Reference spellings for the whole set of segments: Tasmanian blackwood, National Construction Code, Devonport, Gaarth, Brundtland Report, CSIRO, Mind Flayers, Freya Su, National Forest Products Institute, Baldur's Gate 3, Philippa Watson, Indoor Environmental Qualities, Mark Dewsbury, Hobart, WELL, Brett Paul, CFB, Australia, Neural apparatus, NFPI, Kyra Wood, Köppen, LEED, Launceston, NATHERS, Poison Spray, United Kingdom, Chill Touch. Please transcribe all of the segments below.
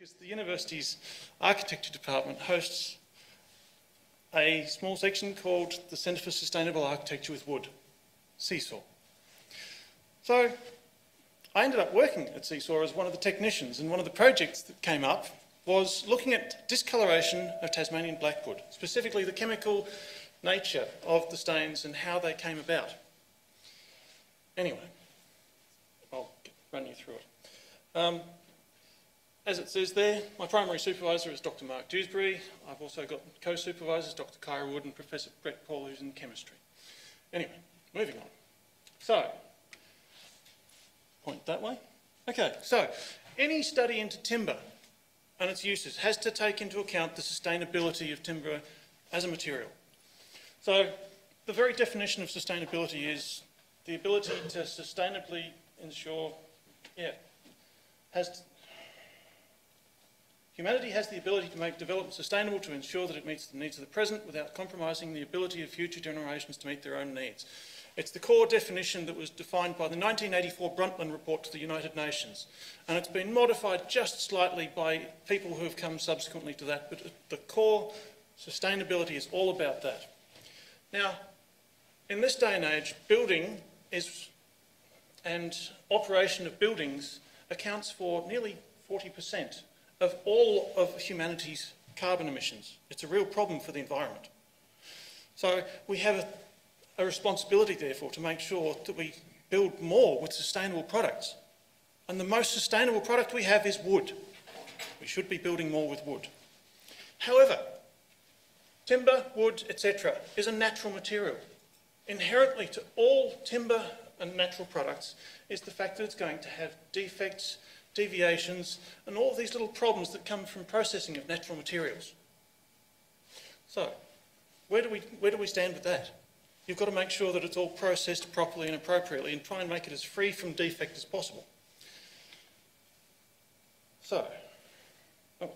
Because the university's architecture department hosts a small section called the Centre for Sustainable Architecture with Wood, CSIRO. So I ended up working at CSIRO as one of the technicians, and one of the projects that came up was looking at discoloration of Tasmanian blackwood, specifically the chemical nature of the stains and how they came about. Anyway, I'll run you through it. As it says there, my primary supervisor is Dr. Mark Dewsbury. I've also got co-supervisors, Dr. Kyra Wood and Professor Brett Paul, who's in chemistry. Anyway, moving on. So, point that way. Okay, so any study into timber and its uses has to take into account the sustainability of timber as a material. So the very definition of sustainability is the ability to sustainably ensure, humanity has the ability to make development sustainable to ensure that it meets the needs of the present without compromising the ability of future generations to meet their own needs. It's the core definition that was defined by the 1984 Brundtland Report to the United Nations, and it's been modified just slightly by people who have come subsequently to that, but the core sustainability is all about that. Now, in this day and age, building is, and operation of buildings accounts for nearly 40% of all of humanity's carbon emissions. It's a real problem for the environment. So we have a responsibility, therefore, to make sure that we build more with sustainable products. And the most sustainable product we have is wood. We should be building more with wood. However, timber, wood, etc., is a natural material. Inherently to all timber and natural products is the fact that it's going to have defects, deviations, and all these little problems that come from processing of natural materials. So, where do we stand with that? You've got to make sure that it's all processed properly and appropriately and try and make it as free from defect as possible. So, oh,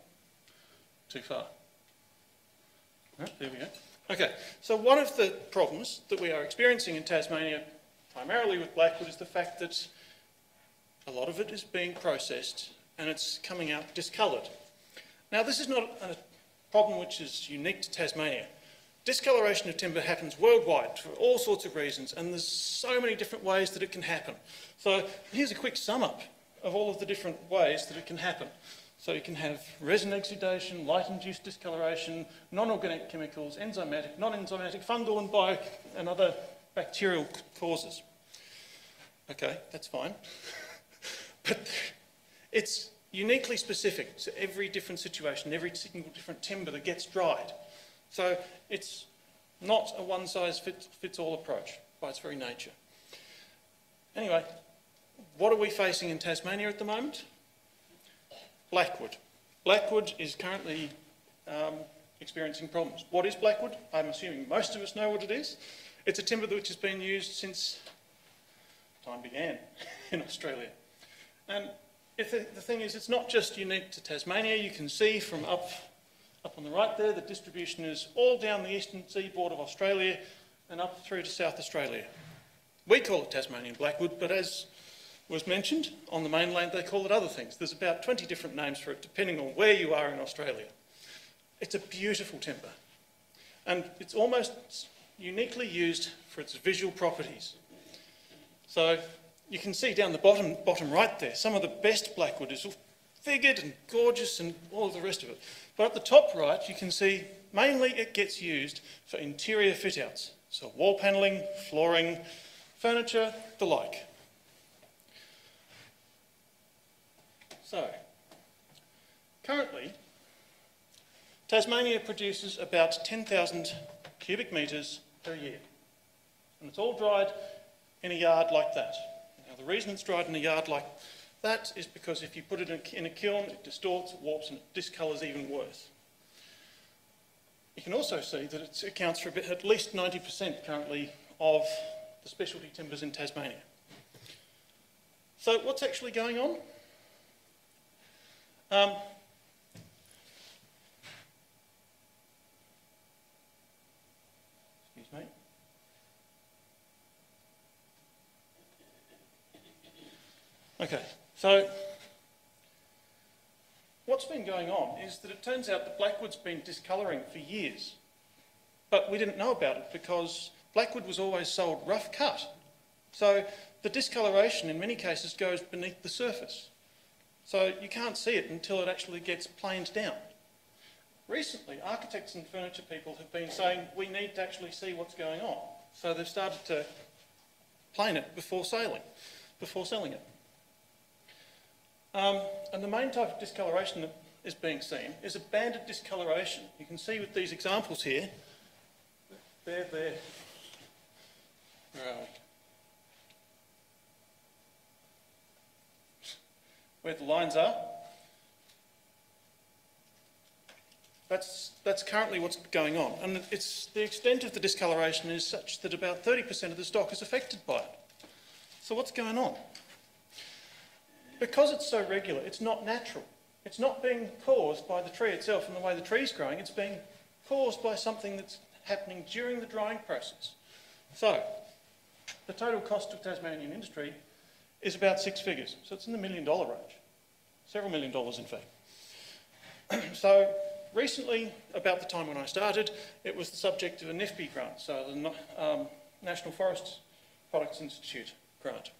too far. Right, there we go. Okay, so one of the problems that we are experiencing in Tasmania, primarily with blackwood, is the fact that a lot of it is being processed and it's coming out discoloured. Now, this is not a problem which is unique to Tasmania. Discoloration of timber happens worldwide for all sorts of reasons, and there's so many different ways that it can happen. So here's a quick sum up of all of the different ways that it can happen. So you can have resin exudation, light-induced discoloration, non-organic chemicals, enzymatic, non-enzymatic, fungal and bio and other bacterial causes. Okay, that's fine. But it's uniquely specific to every different situation, every single different timber that gets dried. So it's not a one-size-fits-all approach by its very nature. Anyway, what are we facing in Tasmania at the moment? Blackwood. Blackwood is currently experiencing problems. What is blackwood? I'm assuming most of us know what it is. It's a timber which has been used since time began in Australia. And if the thing is, it's not just unique to Tasmania. You can see from up on the right there, the distribution is all down the eastern seaboard of Australia and up through to South Australia. We call it Tasmanian blackwood, but as was mentioned, on the mainland they call it other things. There's about 20 different names for it, depending on where you are in Australia. It's a beautiful timber, and it's almost uniquely used for its visual properties. So you can see down the bottom right there, some of the best blackwood is all figured and gorgeous and all the rest of it. But at the top right, you can see mainly it gets used for interior fit-outs. So wall panelling, flooring, furniture, the like. So, currently, Tasmania produces about 10,000 cubic metres per year. And it's all dried in a yard like that. The reason it's dried in a yard like that is because if you put it in a kiln, it distorts, it warps, and it discolours even worse. You can also see that it accounts for at least 90% currently of the specialty timbers in Tasmania. So what's actually going on? Excuse me. Okay, so What's been going on is that it turns out that blackwood's been discolouring for years, but we didn't know about it because blackwood was always sold rough cut. So the discoloration in many cases goes beneath the surface. So you can't see it until it actually gets planed down. Recently, architects and furniture people have been saying we need to actually see what's going on. So they've started to plane it before selling it. And the main type of discoloration that is being seen is a banded discoloration. You can see with these examples here, they're there. Where are we? Where the lines are. That's currently what's going on. And it's, the extent of the discoloration is such that about 30% of the stock is affected by it. So what's going on? Because it's so regular, it's not natural. It's not being caused by the tree itself and the way the tree's growing. It's being caused by something that's happening during the drying process. So the total cost of Tasmanian industry is about six figures. So it's in the $1 million range. Several $1 million, in fact. So recently, about the time when I started, it was the subject of a NFPI grant, so the National Forest Products Institute grant,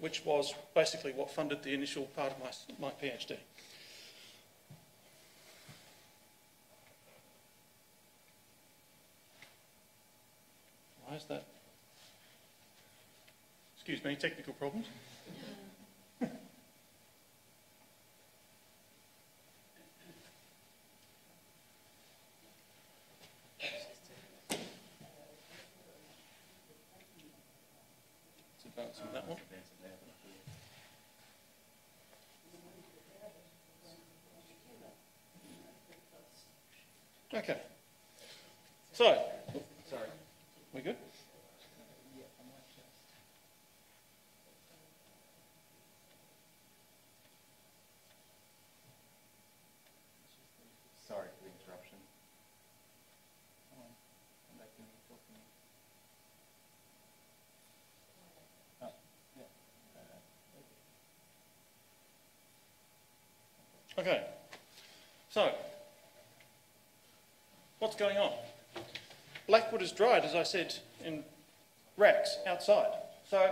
which was basically what funded the initial part of my PhD. Why is that? Excuse me, technical problems. Okay. So, sorry. We good? Sorry for the interruption. Okay. So, what's going on? Blackwood is dried, as I said, in racks outside. So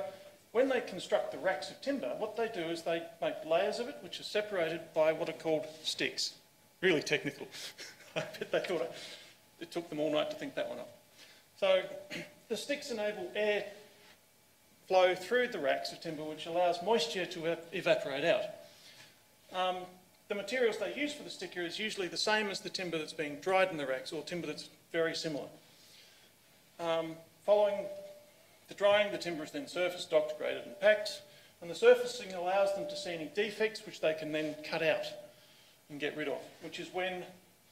when they construct the racks of timber, what they do is they make layers of it which are separated by what are called sticks. Really technical. I bet they thought it took them all night to think that one up. So the sticks enable air flow through the racks of timber, which allows moisture to evaporate out. The materials they use for the sticker is usually the same as the timber that's being dried in the racks, or timber that's very similar. Following the drying, the timber is then surfaced, docked, graded and packed, and the surfacing allows them to see any defects which they can then cut out and get rid of, which is when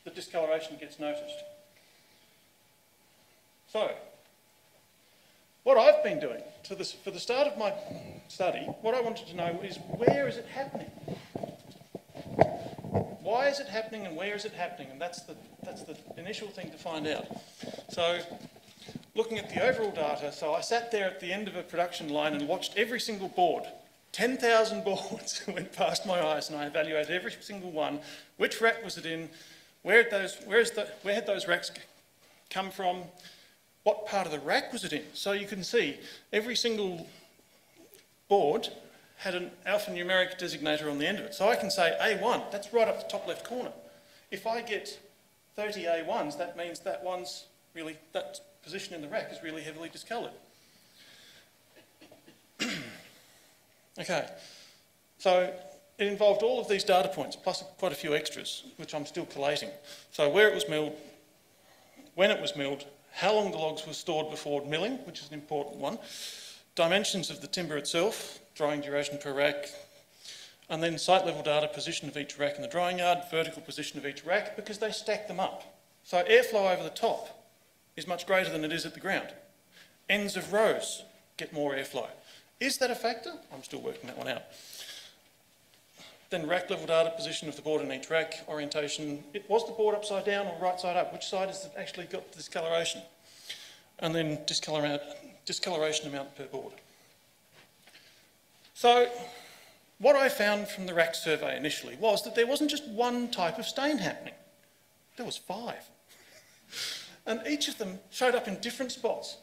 the discoloration gets noticed. So, what I've been doing for the start of my study, what I wanted to know is where is it happening? Why is it happening and where is it happening? And that's the initial thing to find out. So looking at the overall data, so I sat there at the end of a production line and watched every single board. 10,000 boards went past my eyes and I evaluated every single one. Which rack was it in? Where had those racks come from? What part of the rack was it in? So you can see every single board had an alphanumeric designator on the end of it. So I can say A1, that's right up the top left corner. If I get 30 A1s, that means that position in the rack is really heavily discoloured. Okay, so it involved all of these data points, plus quite a few extras, which I'm still collating. So where it was milled, when it was milled, how long the logs were stored before milling, which is an important one, dimensions of the timber itself, drying duration per rack, and then site level data, position of each rack in the drying yard, vertical position of each rack, because they stack them up. So airflow over the top is much greater than it is at the ground. Ends of rows get more airflow. Is that a factor? I'm still working that one out. Then rack level data, position of the board in each rack, orientation. Was the board upside down or right side up? Which side has actually got the discoloration? And then discoloration amount per board. So what I found from the RAC survey initially was that there wasn't just one type of stain happening. There was 5. And each of them showed up in different spots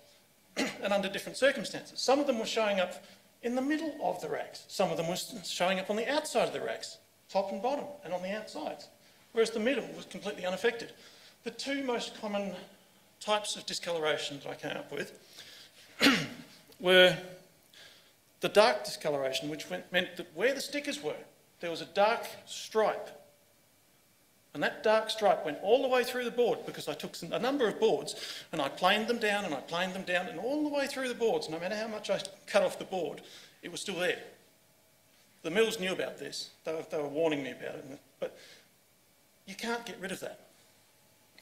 and under different circumstances. Some of them were showing up in the middle of the racks. Some of them were showing up on the outside of the racks, top and bottom, and on the outsides, whereas the middle was completely unaffected. The two most common types of discoloration that I came up with were the dark discoloration, which meant that where the stickers were, there was a dark stripe. And that dark stripe went all the way through the board, because I took a number of boards and I planed them down and I planed them down, and all the way through the boards, no matter how much I cut off the board, it was still there. The mills knew about this. They were warning me about it. But you can't get rid of that.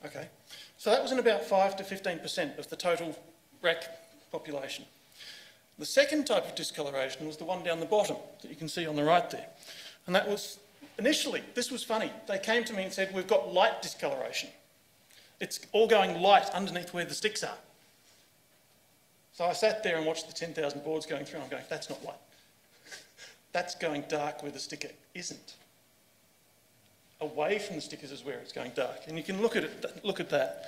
Okay. So that was in about 5 to 15% of the total RAC population. The second type of discoloration was the one down the bottom that you can see on the right there. And that was... Initially, this was funny. They came to me and said, we've got light discoloration. It's all going light underneath where the sticks are. So I sat there and watched the 10,000 boards going through, and I'm going, that's not light. That's going dark where the sticker isn't. Away from the stickers is where it's going dark. And you can look at it, look at that.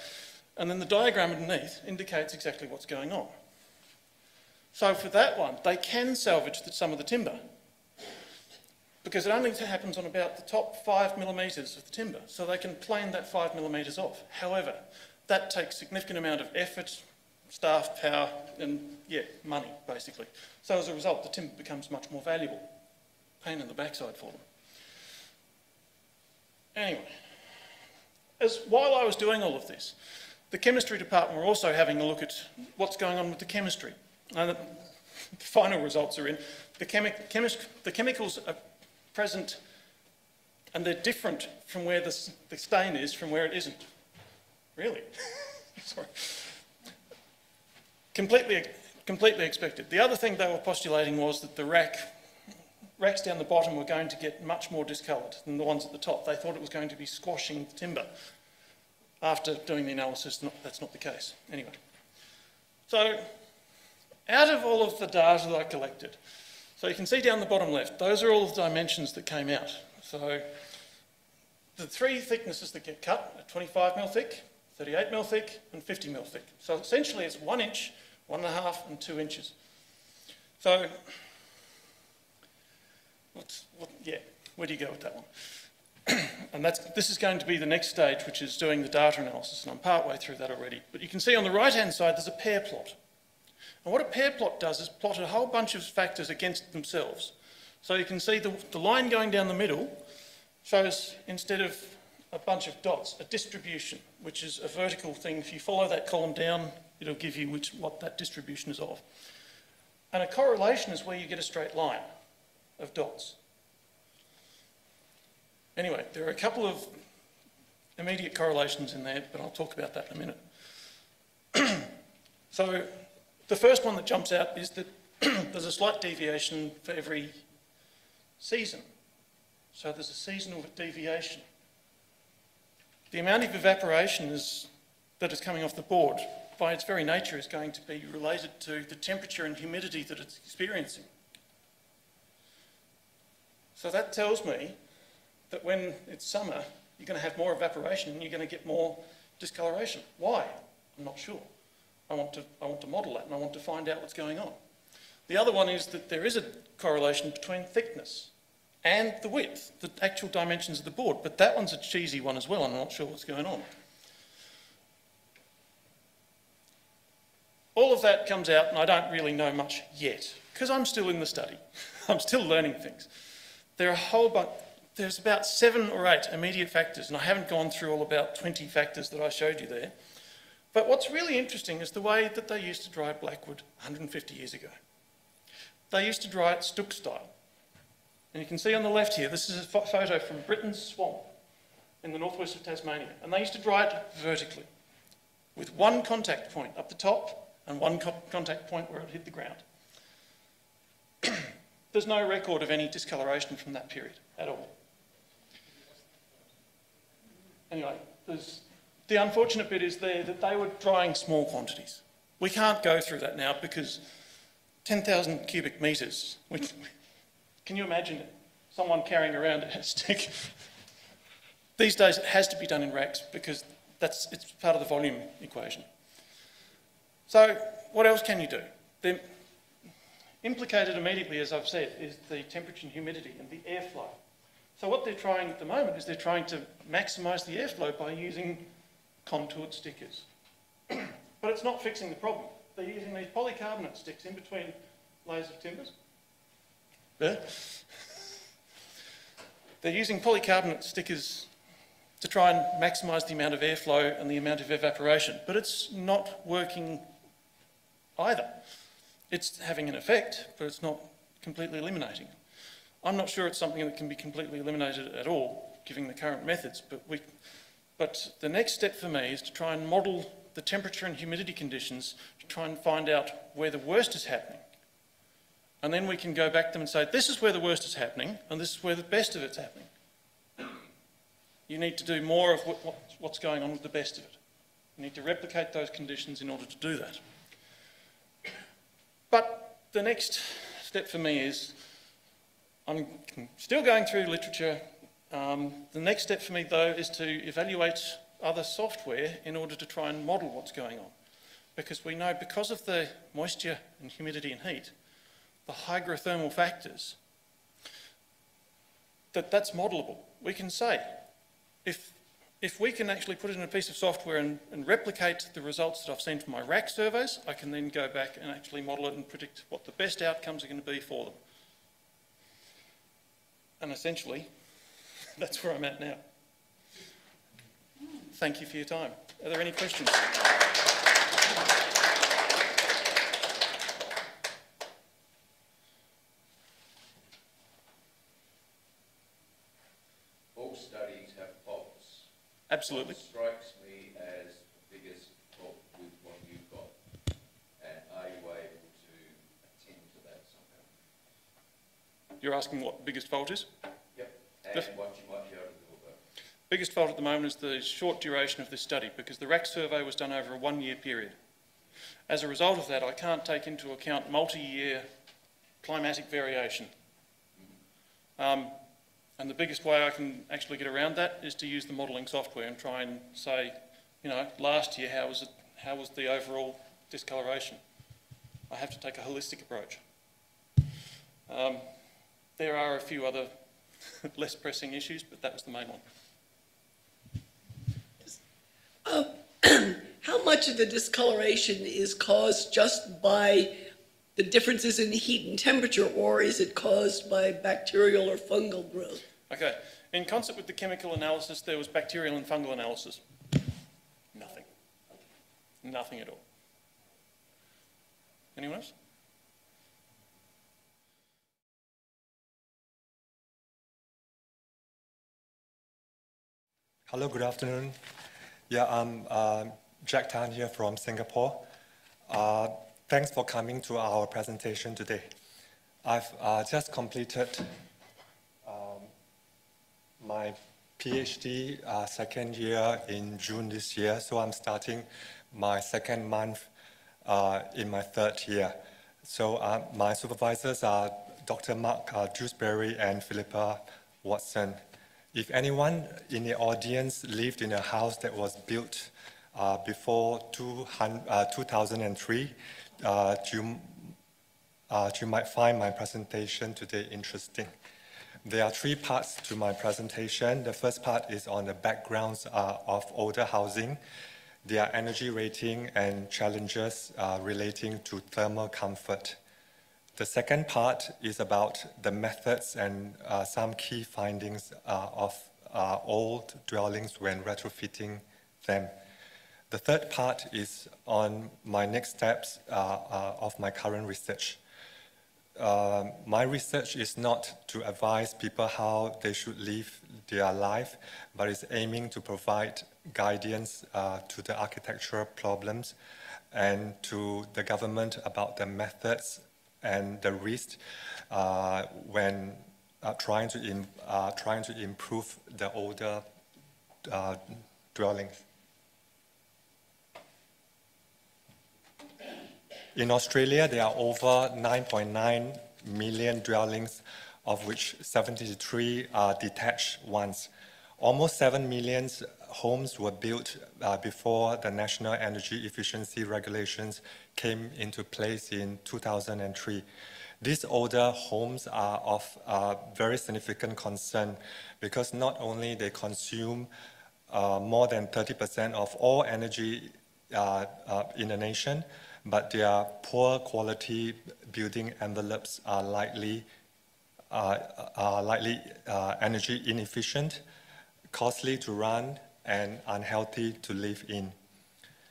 And then the diagram underneath indicates exactly what's going on. So for that one, they can salvage some of the timber, because it only happens on about the top 5 millimetres of the timber, so they can plane that 5 millimetres off. However, that takes a significant amount of effort, staff, power, and, yeah, money, basically. So as a result, the timber becomes much more valuable. Pain in the backside for them. Anyway, while I was doing all of this, the chemistry department were also having a look at what's going on with the chemistry. And the final results are in. The chemicals are present, and they're different from where the stain is from where it isn't. Really? Sorry. Completely expected. The other thing they were postulating was that the racks down the bottom were going to get much more discoloured than the ones at the top. They thought it was going to be squashing the timber. After doing the analysis, that's not the case. Anyway. So, out of all of the data that I collected, so you can see down the bottom left, those are all the dimensions that came out. So the 3 thicknesses that get cut are 25mm thick, 38mm thick, and 50mm thick. So essentially it's 1 inch, 1.5 and 2 inches. So, where do you go with that one? And this is going to be the next stage, which is doing the data analysis, and I'm partway through that already. But you can see on the right-hand side, there's a pair plot. And what a pair plot does is plot a whole bunch of factors against themselves. So you can see the line going down the middle shows, instead of a bunch of dots, a distribution, which is a vertical thing. If you follow that column down, it'll give you what that distribution is of. And a correlation is where you get a straight line of dots. Anyway, there are a couple of immediate correlations in there, but I'll talk about that in a minute. So... the first one that jumps out is that there's a slight deviation for every season. So there's a seasonal deviation. The amount of evaporation that is coming off the board, by its very nature, is going to be related to the temperature and humidity that it's experiencing. So that tells me that when it's summer, you're going to have more evaporation and you're going to get more discoloration. Why? I'm not sure. I want to model that, and I want to find out what's going on. The other one is that there is a correlation between thickness and the width, the actual dimensions of the board, but that one's a cheesy one as well, and I'm not sure what's going on. All of that comes out, and I don't really know much yet, because I'm still in the study. I'm still learning things. There are a whole bunch. There's about 7 or 8 immediate factors, and I haven't gone through all about 20 factors that I showed you there. But what's really interesting is the way that they used to dry blackwood 150 years ago. They used to dry it Stuck style. And you can see on the left here, this is a photo from Britain's swamp in the northwest of Tasmania. And they used to dry it vertically, with 1 contact point up the top and 1 contact point where it hit the ground. There's no record of any discoloration from that period at all. Anyway, the unfortunate bit is there that they were drying small quantities. We can't go through that now because 10,000 cubic metres, which Can you imagine someone carrying around a hashtag? These days it has to be done in racks because it's part of the volume equation. So what else can you do? The implicated immediately, as I've said, is the temperature and humidity and the airflow. So what they're trying at the moment is they're trying to maximise the airflow by using contoured stickers. But it's not fixing the problem. They're using these polycarbonate sticks in between layers of timbers. They're using polycarbonate stickers to try and maximise the amount of airflow and the amount of evaporation, but it's not working either. It's having an effect, but it's not completely eliminating. I'm not sure it's something that can be completely eliminated at all, given the current methods, but the next step for me is to try and model the temperature and humidity conditions to try and find out where the worst is happening. And then we can go back to them and say, this is where the worst is happening, and this is where the best of it's happening. You need to do more of what's going on with the best of it. You need to replicate those conditions in order to do that. But the next step for me is, I'm still going through literature. The next step for me, though, is to evaluate other software in order to try and model what's going on. Because we know, because of the moisture and humidity and heat, the hygrothermal factors, that's modelable. We can say, if we can actually put it in a piece of software and replicate the results that I've seen from my rack surveys, I can then go back and actually model it and predict what the best outcomes are going to be for them. And essentially, that's where I'm at now. Thank you for your time. Are there any questions? Absolutely. What strikes me as the biggest problem with what you've got, and are you able to attend to that somehow? You're asking what the biggest fault is? Yep, and what you might be able to do about it. Biggest fault at the moment is the short duration of this study, because the RAC survey was done over a one-year period. As a result of that, I can't take into account multi-year climatic variation. Mm-hmm. And the biggest way I can actually get around that is to use the modelling software and try and say, you know, last year how was the overall discoloration? I have to take a holistic approach. There are a few other less pressing issues, but that was the main one. How much of the discoloration is caused just by the differences in heat and temperature, or is it caused by bacterial or fungal growth? Okay. In concert with the chemical analysis, there was bacterial and fungal analysis. Nothing. Nothing at all. Anyone else? Hello, good afternoon. Yeah, I'm Jack Tan here from Singapore. Thanks for coming to our presentation today. I've just completed my PhD second year in June this year, so I'm starting my second month in my third year. So my supervisors are Dr. Mark Dewsbury and Philippa Watson. If anyone in the audience lived in a house that was built before 2003, you might find my presentation today interesting. There are three parts to my presentation. The first part is on the backgrounds of older housing, their energy rating and challenges relating to thermal comfort. The second part is about the methods and some key findings of old dwellings when retrofitting them. The third part is on my next steps of my current research. My research is not to advise people how they should live their life, but is aiming to provide guidance to the architectural problems and to the government about the methods and the risks when trying to improve the older dwellings. In Australia, there are over 9.9 million dwellings of which 73 are detached ones. Almost 7 million homes were built before the National Energy Efficiency Regulations came into place in 2003. These older homes are of very significant concern because not only they consume more than 30% of all energy in the nation, but their poor quality building envelopes are likely energy inefficient, costly to run, and unhealthy to live in.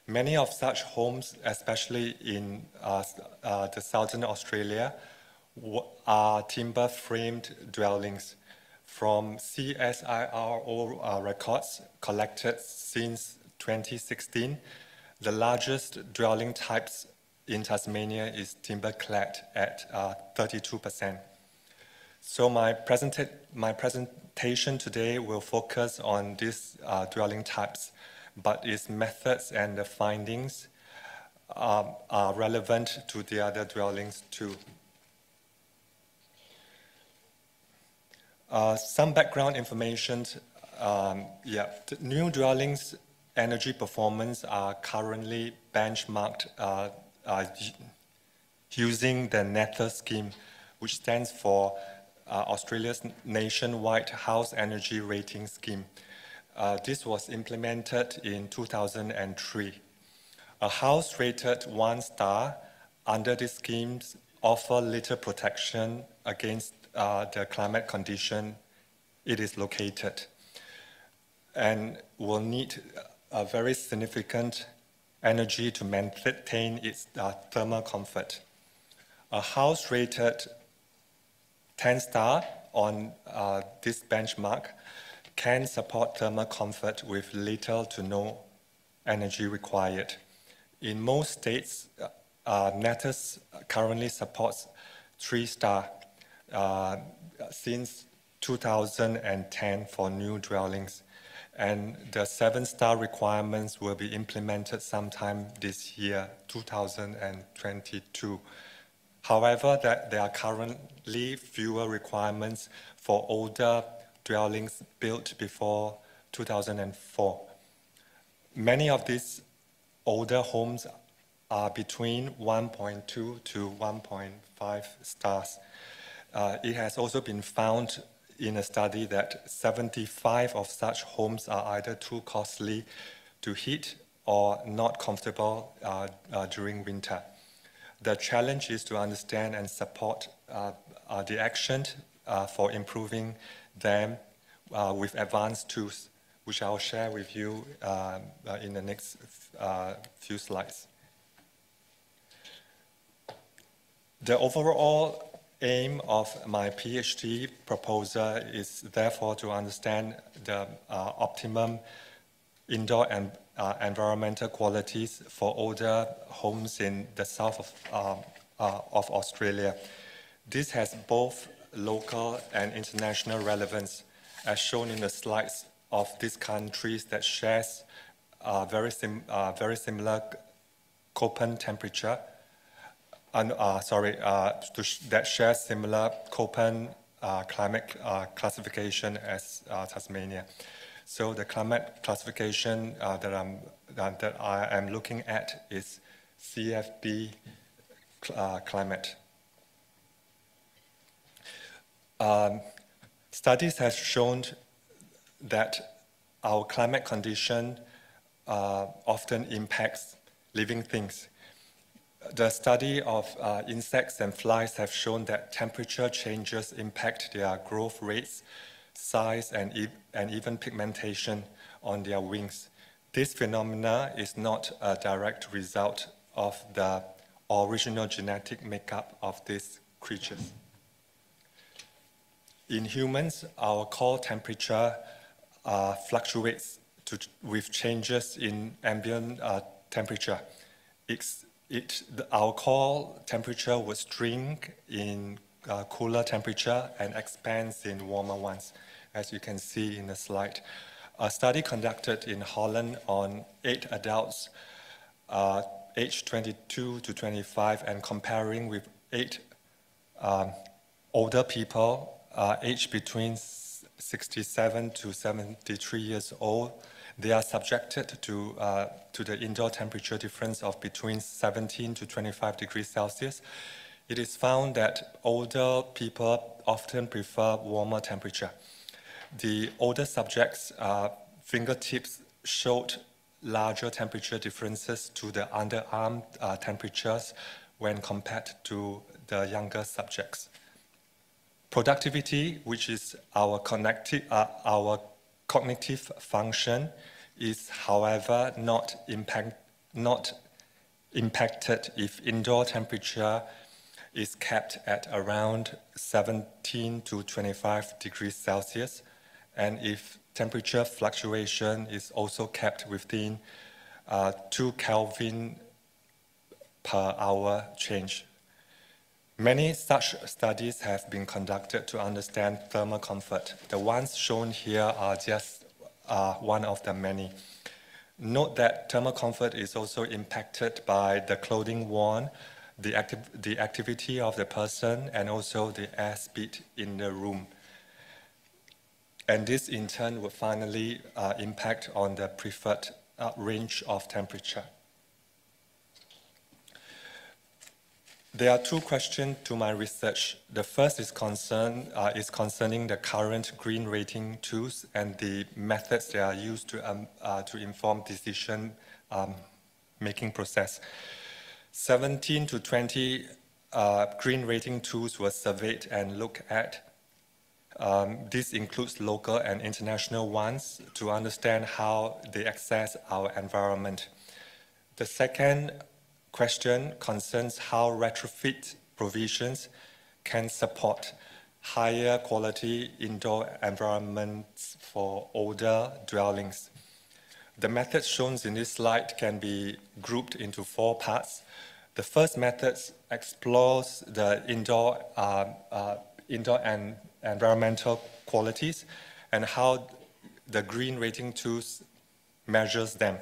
Many of such homes, especially in the southern Australia, are timber-framed dwellings. From CSIRO records collected since 2016, the largest dwelling types in Tasmania is timber-clad at 32%. So my presentation today will focus on these dwelling types, but its methods and the findings are relevant to the other dwellings too. Some background information. The new dwellings energy performance are currently benchmarked using the NATHERS scheme, which stands for Australia's Nationwide House Energy Rating Scheme. This was implemented in 2003. A house rated 1 star under these schemes offers little protection against the climate condition it is located, and will need a very significant energy to maintain its thermal comfort. A house rated 10 star on this benchmark can support thermal comfort with little to no energy required. In most states, NATHERS currently supports 3 star since 2010 for new dwellings, and the 7 star requirements will be implemented sometime this year, 2022. However, there are currently fewer requirements for older dwellings built before 2004. Many of these older homes are between 1.2 to 1.5 stars. It has also been found in a study that 75 of such homes are either too costly to heat or not comfortable during winter. The challenge is to understand and support the action for improving them with advanced tools, which I'll share with you in the next few slides. The overall aim of my PhD proposal is therefore to understand the optimum indoor and environmental qualities for older homes in the south of Australia. This has both local and international relevance, as shown in the slides of these countries that shares very similar Köppen temperature, that shares similar Köppen climate classification as Tasmania. So the climate classification that I am looking at is CFB climate. Studies have shown that our climate condition often impacts living things. The study of insects and flies have shown that temperature changes impact their growth rates, size, and even pigmentation on their wings. This phenomena is not a direct result of the original genetic makeup of these creatures. In humans, our core temperature fluctuates with changes in ambient temperature. Our core temperature would shrink in cooler temperature and expands in warmer ones, as you can see in the slide. A study conducted in Holland on 8 adults aged 22 to 25 and comparing with 8 older people aged between 67 to 73 years old, they are subjected to the indoor temperature difference of between 17 to 25 degrees Celsius. It is found that older people often prefer warmer temperature. The older subjects' fingertips showed larger temperature differences to the underarm temperatures when compared to the younger subjects. Productivity, which is our cognitive function, is however not impacted if indoor temperature is kept at around 17 to 25 degrees Celsius, and if temperature fluctuation is also kept within 2 Kelvin per hour change. Many such studies have been conducted to understand thermal comfort. The ones shown here are just one of the many. Note that thermal comfort is also impacted by the clothing worn, the activity of the person, and also the air speed in the room. And this in turn would finally impact on the preferred range of temperature. There are two questions to my research. The first is concerning the current green rating tools and the methods they are used to inform decision making process. 17 to 20 green rating tools were surveyed and looked at. This includes local and international ones to understand how they access our environment. The second question concerns how retrofit provisions can support higher quality indoor environments for older dwellings. The methods shown in this slide can be grouped into 4 parts. The first method explores the indoor and environmental qualities and how the green rating tools measures them.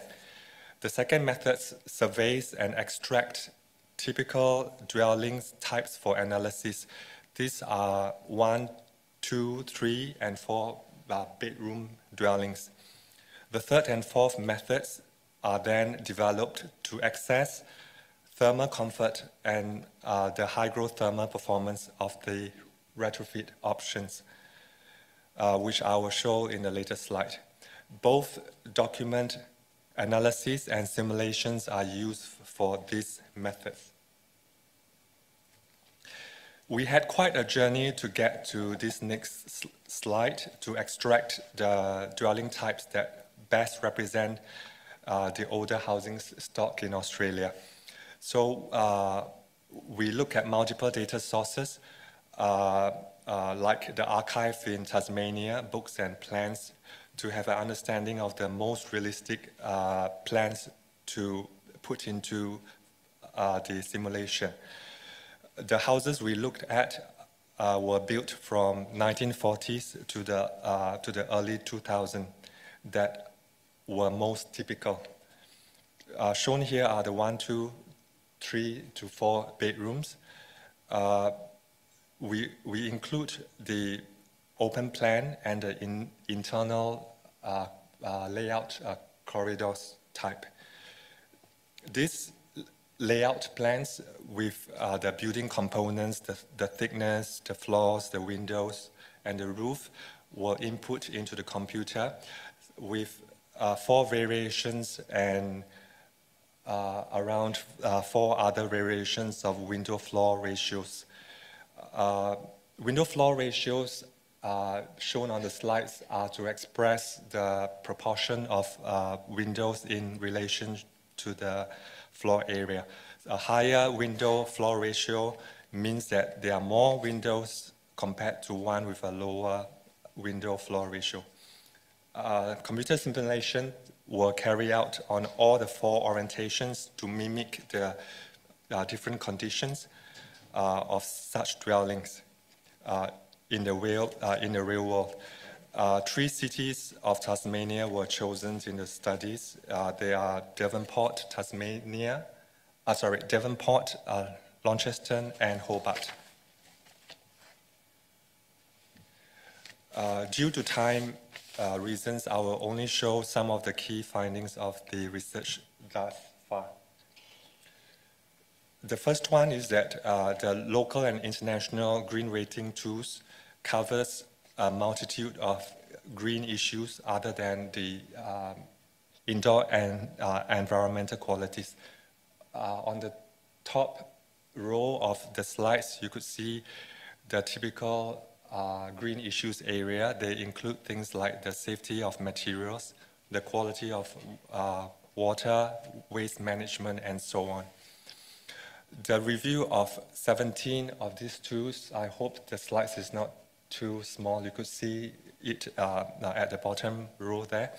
The second method surveys and extracts typical dwelling types for analysis. These are 1, 2, 3, and 4 bedroom dwellings. The third and fourth methods are then developed to assess thermal comfort and the high-growth thermal performance of the retrofit options, which I will show in the later slide. Both document analysis and simulations are used for these methods. We had quite a journey to get to this next slide to extract the dwelling types that best represent the older housing stock in Australia. So we look at multiple data sources like the archive in Tasmania, books and plans, to have an understanding of the most realistic plans to put into the simulation. The houses we looked at were built from 1940s to the early 2000s that were most typical. Shown here are the 1, 2, 3 to 4 bedrooms. We include the open plan and the internal layout corridors type. These layout plans with the building components, the thickness, the floors, the windows, and the roof were input into the computer with 4 variations and around 4 other variations of window-floor ratios. Window-floor ratios shown on the slides are to express the proportion of windows in relation to the floor area. A higher window floor ratio means that there are more windows compared to one with a lower window floor ratio. Computer simulations were carried out on all the 4 orientations to mimic the different conditions of such dwellings. In the real world. 3 cities of Tasmania were chosen in the studies. They are Devonport, Tasmania, Devonport, Launceston, and Hobart. Due to time reasons, I will only show some of the key findings of the research thus far. The first one is that the local and international green rating tools covers a multitude of green issues other than the indoor and environmental qualities. On the top row of the slides, you could see the typical green issues area. They include things like the safety of materials, the quality of water, waste management, and so on. The review of 17 of these tools, I hope the slides is not too small. You could see it at the bottom row there,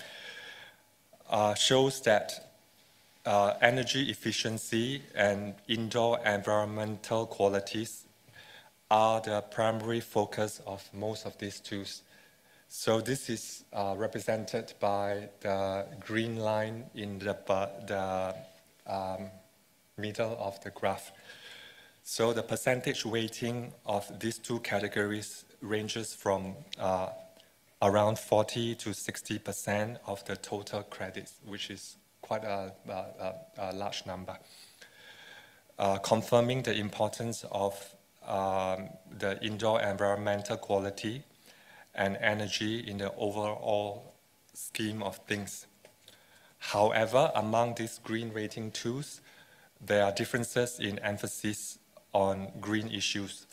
shows that energy efficiency and indoor environmental qualities are the primary focus of most of these tools. So this is represented by the green line in the middle of the graph. So the percentage weighting of these two categories ranges from around 40 to 60% of the total credits, which is quite a large number, confirming the importance of the indoor environmental quality and energy in the overall scheme of things. However, among these green rating tools, there are differences in emphasis on green issues.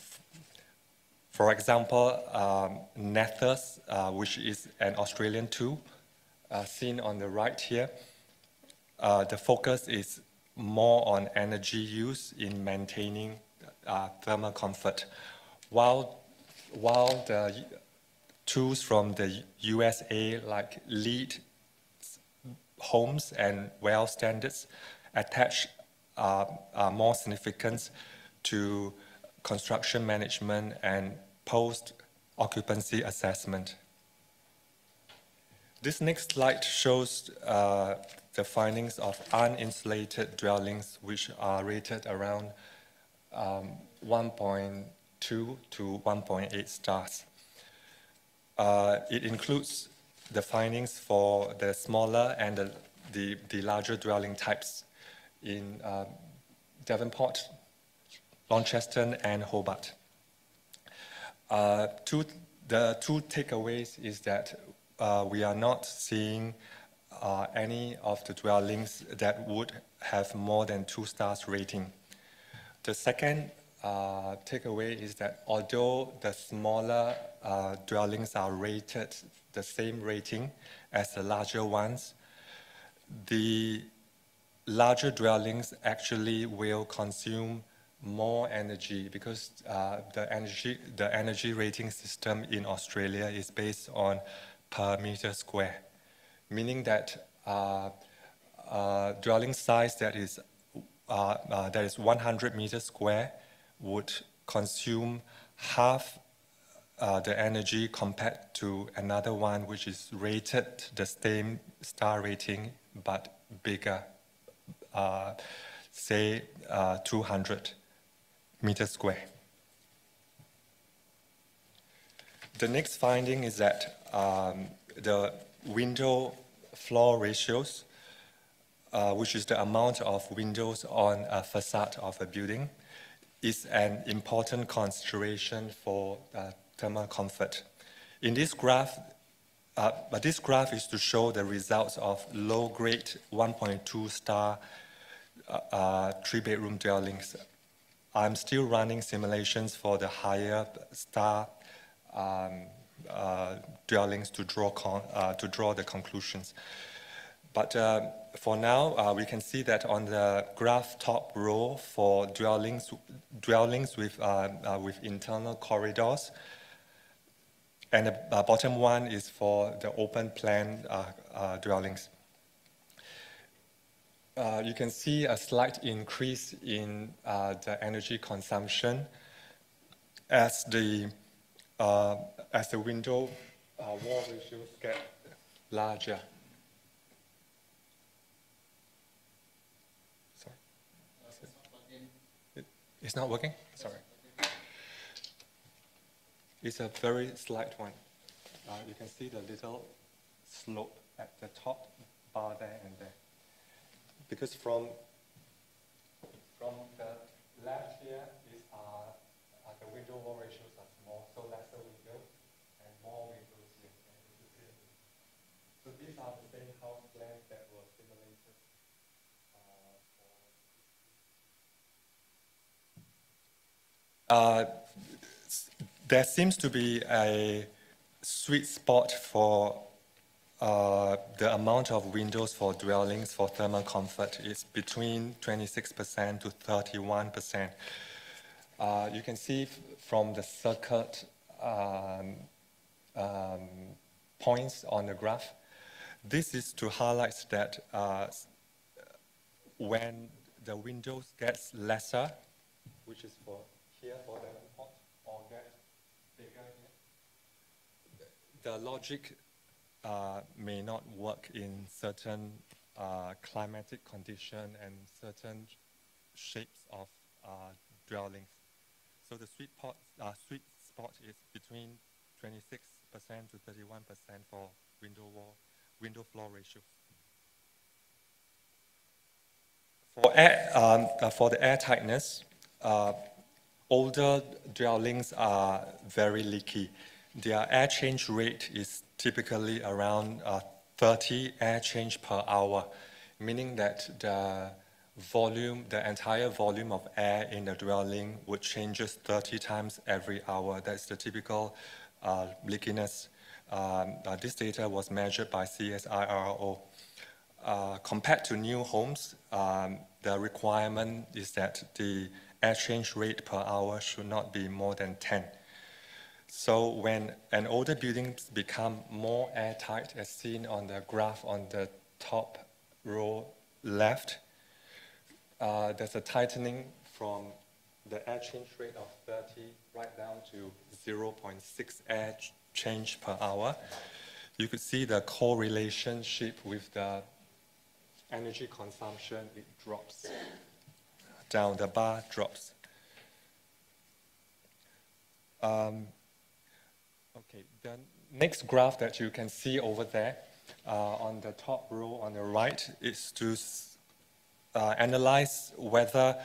For example, NATHERS, which is an Australian tool, seen on the right here, the focus is more on energy use in maintaining thermal comfort, while the tools from the USA like LEED homes and WELL standards attach more significance to construction management and post-occupancy assessment. This next slide shows the findings of uninsulated dwellings, which are rated around 1.2 to 1.8 stars. It includes the findings for the smaller and the larger dwelling types in Devonport, Launceston, and Hobart. The two takeaways is that we are not seeing any of the dwellings that would have more than 2 stars rating. The second takeaway is that although the smaller dwellings are rated the same rating as the larger ones, the larger dwellings actually will consume more energy because the energy rating system in Australia is based on per meter square, meaning that dwelling size that is 100 meters square would consume half the energy compared to another one which is rated the same star rating but bigger, say 200 meters square. The next finding is that the window floor ratios, which is the amount of windows on a facade of a building, is an important consideration for thermal comfort. In this graph, but this graph is to show the results of low-grade 1.2-star three-bedroom dwellings. I'm still running simulations for the higher star dwellings to draw the conclusions. But for now, we can see that on the graph top row for dwellings with internal corridors, and the bottom one is for the open plan dwellings. You can see a slight increase in the energy consumption as the window wall ratios get larger. Sorry, it's not working. Sorry. It's a very slight one. You can see the little slope at the top bar there and there. Because from the left here is the window wall ratios are small, so lesser windows and more windows here. So these are the same house plans that were simulated. There seems to be a sweet spot for the amount of windows for dwellings for thermal comfort is between 26% to 31%. You can see from the circled points on the graph, this is to highlight that when the windows gets lesser, which is for here for the report, or get bigger here, the logic may not work in certain climatic condition and certain shapes of dwellings. So the sweet spot is between 26% to 31% for window floor ratio. For the air tightness, older dwellings are very leaky. Their air change rate is typically around 30 air change per hour, meaning that the volume, the entire volume of air in the dwelling would change 30 times every hour. That's the typical leakiness. This data was measured by CSIRO. Compared to new homes, the requirement is that the air change rate per hour should not be more than 10. So when an older building becomes more airtight, as seen on the graph on the top row left, there's a tightening from the air change rate of 30 right down to 0.6 air change per hour. You could see the correlation with the energy consumption, it drops down, the bar drops. Okay, the next graph that you can see over there on the top row on the right is to analyze whether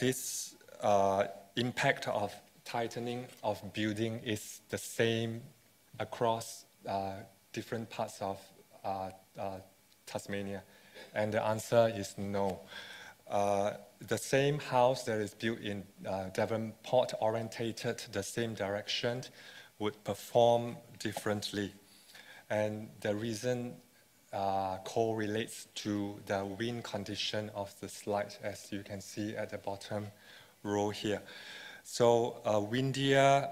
this impact of tightening of building is the same across different parts of Tasmania. And the answer is no. The same house that is built in Devonport, orientated the same direction, would perform differently. And the reason correlates to the wind condition of the slide, as you can see at the bottom row here. So a windier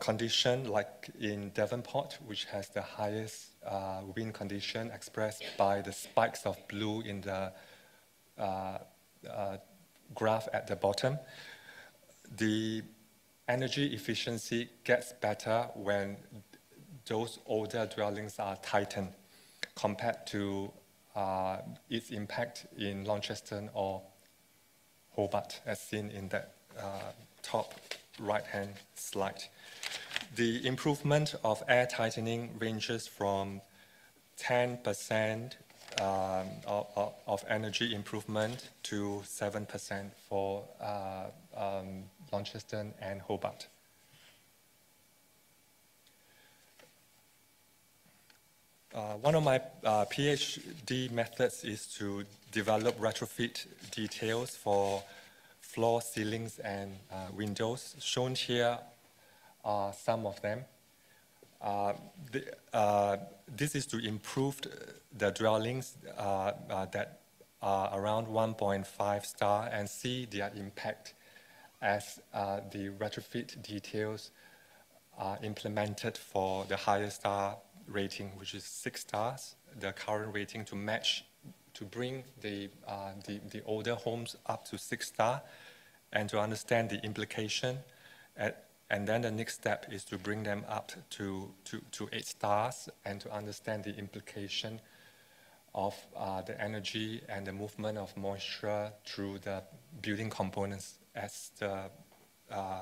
condition, like in Devonport, which has the highest wind condition expressed by the spikes of blue in the graph at the bottom, the energy efficiency gets better when those older dwellings are tightened compared to its impact in Launceston or Hobart, as seen in that top right-hand slide. The improvement of air tightening ranges from 10% of energy improvement to 7% for Launceston and Hobart. One of my PhD methods is to develop retrofit details for floor, ceilings, and windows. Shown here are some of them. This is to improve the dwellings that are around 1.5 star and see their impact as the retrofit details are implemented for the higher star rating, which is 6 stars, the current rating, to match, to bring the older homes up to 6 star and to understand the implication at. And then the next step is to bring them up to 8 stars and to understand the implication of the energy and the movement of moisture through the building components as the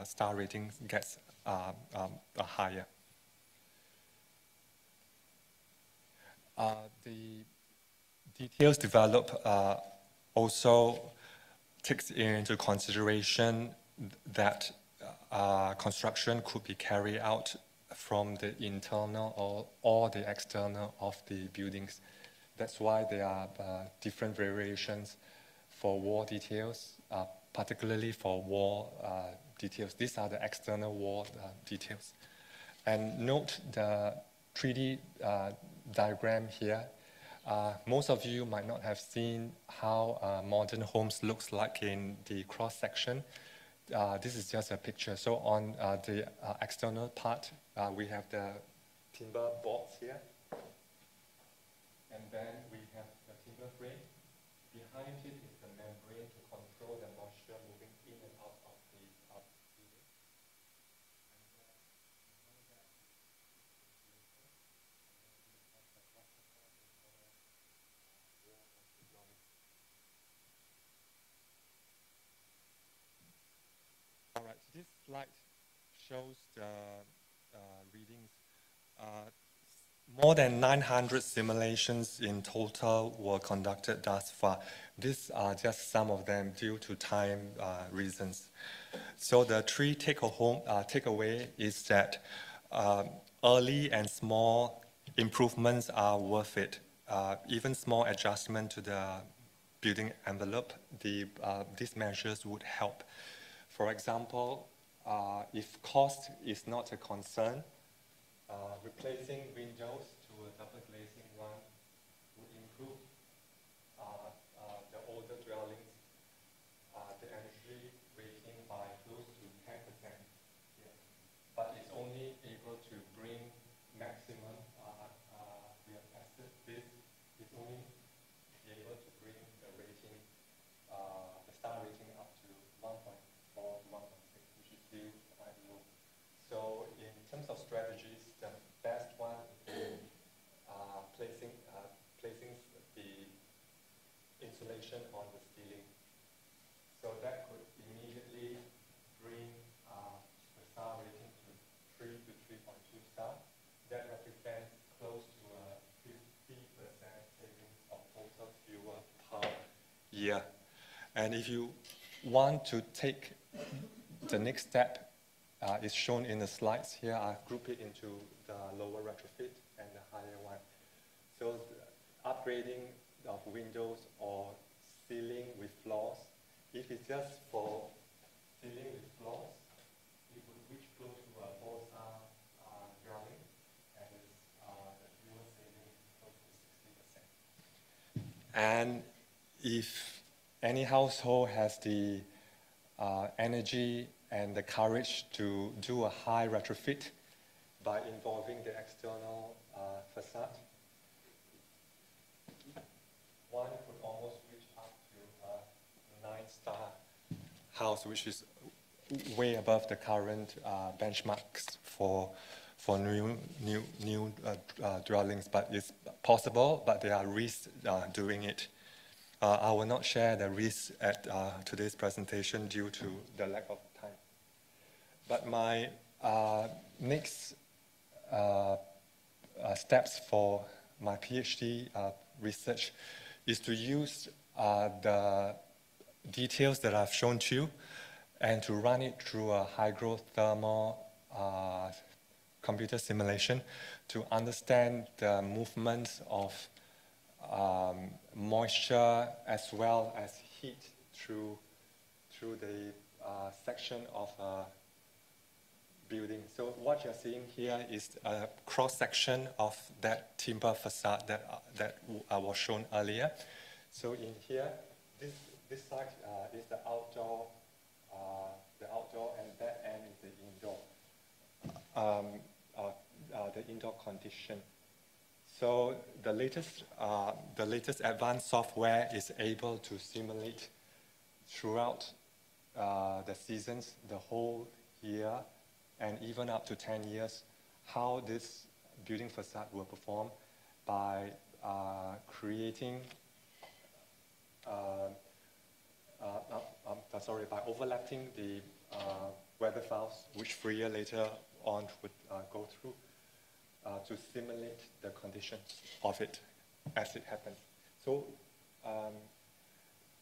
star rating gets higher. The details developed also takes into consideration that construction could be carried out from the internal or the external of the buildings. That's why there are different variations for wall details, particularly for wall details. These are the external wall details. And note the 3D diagram here. Most of you might not have seen how modern homes looks like in the cross-section. This is just a picture. So on the external part, we have the timber boards here. And then we have the timber frame. Behind it is the membrane to control the moisture moving in and out of the building. All right, this slide shows the readings. More than 900 simulations in total were conducted thus far. These are just some of them due to time reasons. So the three takeaway is that early and small improvements are worth it. Even small adjustment to the building envelope, these measures would help. For example, if cost is not a concern, replacing windows to a double glazing one would improve the older dwellings, the energy rating by close to 10%. Yeah. But it's only able to bring maximum it's only able to bring the rating, the star rating up to 1.4 to 1.6, which is still quite low. So in terms of strategies, best one is placing the insulation on the ceiling. So that could immediately bring the star rating to 3 to 3.2 star. That represents close to a 50% savings of total fuel per year. And if you want to take the next step, it's shown in the slides here. I've grouped it into the lower retrofit and the higher one. So the upgrading of windows or ceiling with floors, if it's just for ceiling with floors, it would reach close to a 4-star dwelling and the fuel saving close to 60%. And if any household has the energy and the courage to do a high retrofit by involving the external facade, one could almost reach up to a 9-star house, which is way above the current benchmarks for new dwellings. But it's possible, but there are risks doing it. I will not share the risks at today's presentation due to the lack of time. But my next steps for my PhD research is to use the details that I've shown to you and to run it through a hydrothermal computer simulation to understand the movements of moisture as well as heat through the section of a building. So what you're seeing here is a cross-section of that timber facade that was shown earlier. So in here, this side is the outdoor, and that end is the indoor, the indoor condition. So the latest advanced software is able to simulate throughout the seasons, the whole year, and even up to 10 years, how this building facade will perform by by overlapping the weather files, which Freya later on would go through, to simulate the conditions of it as it happens. So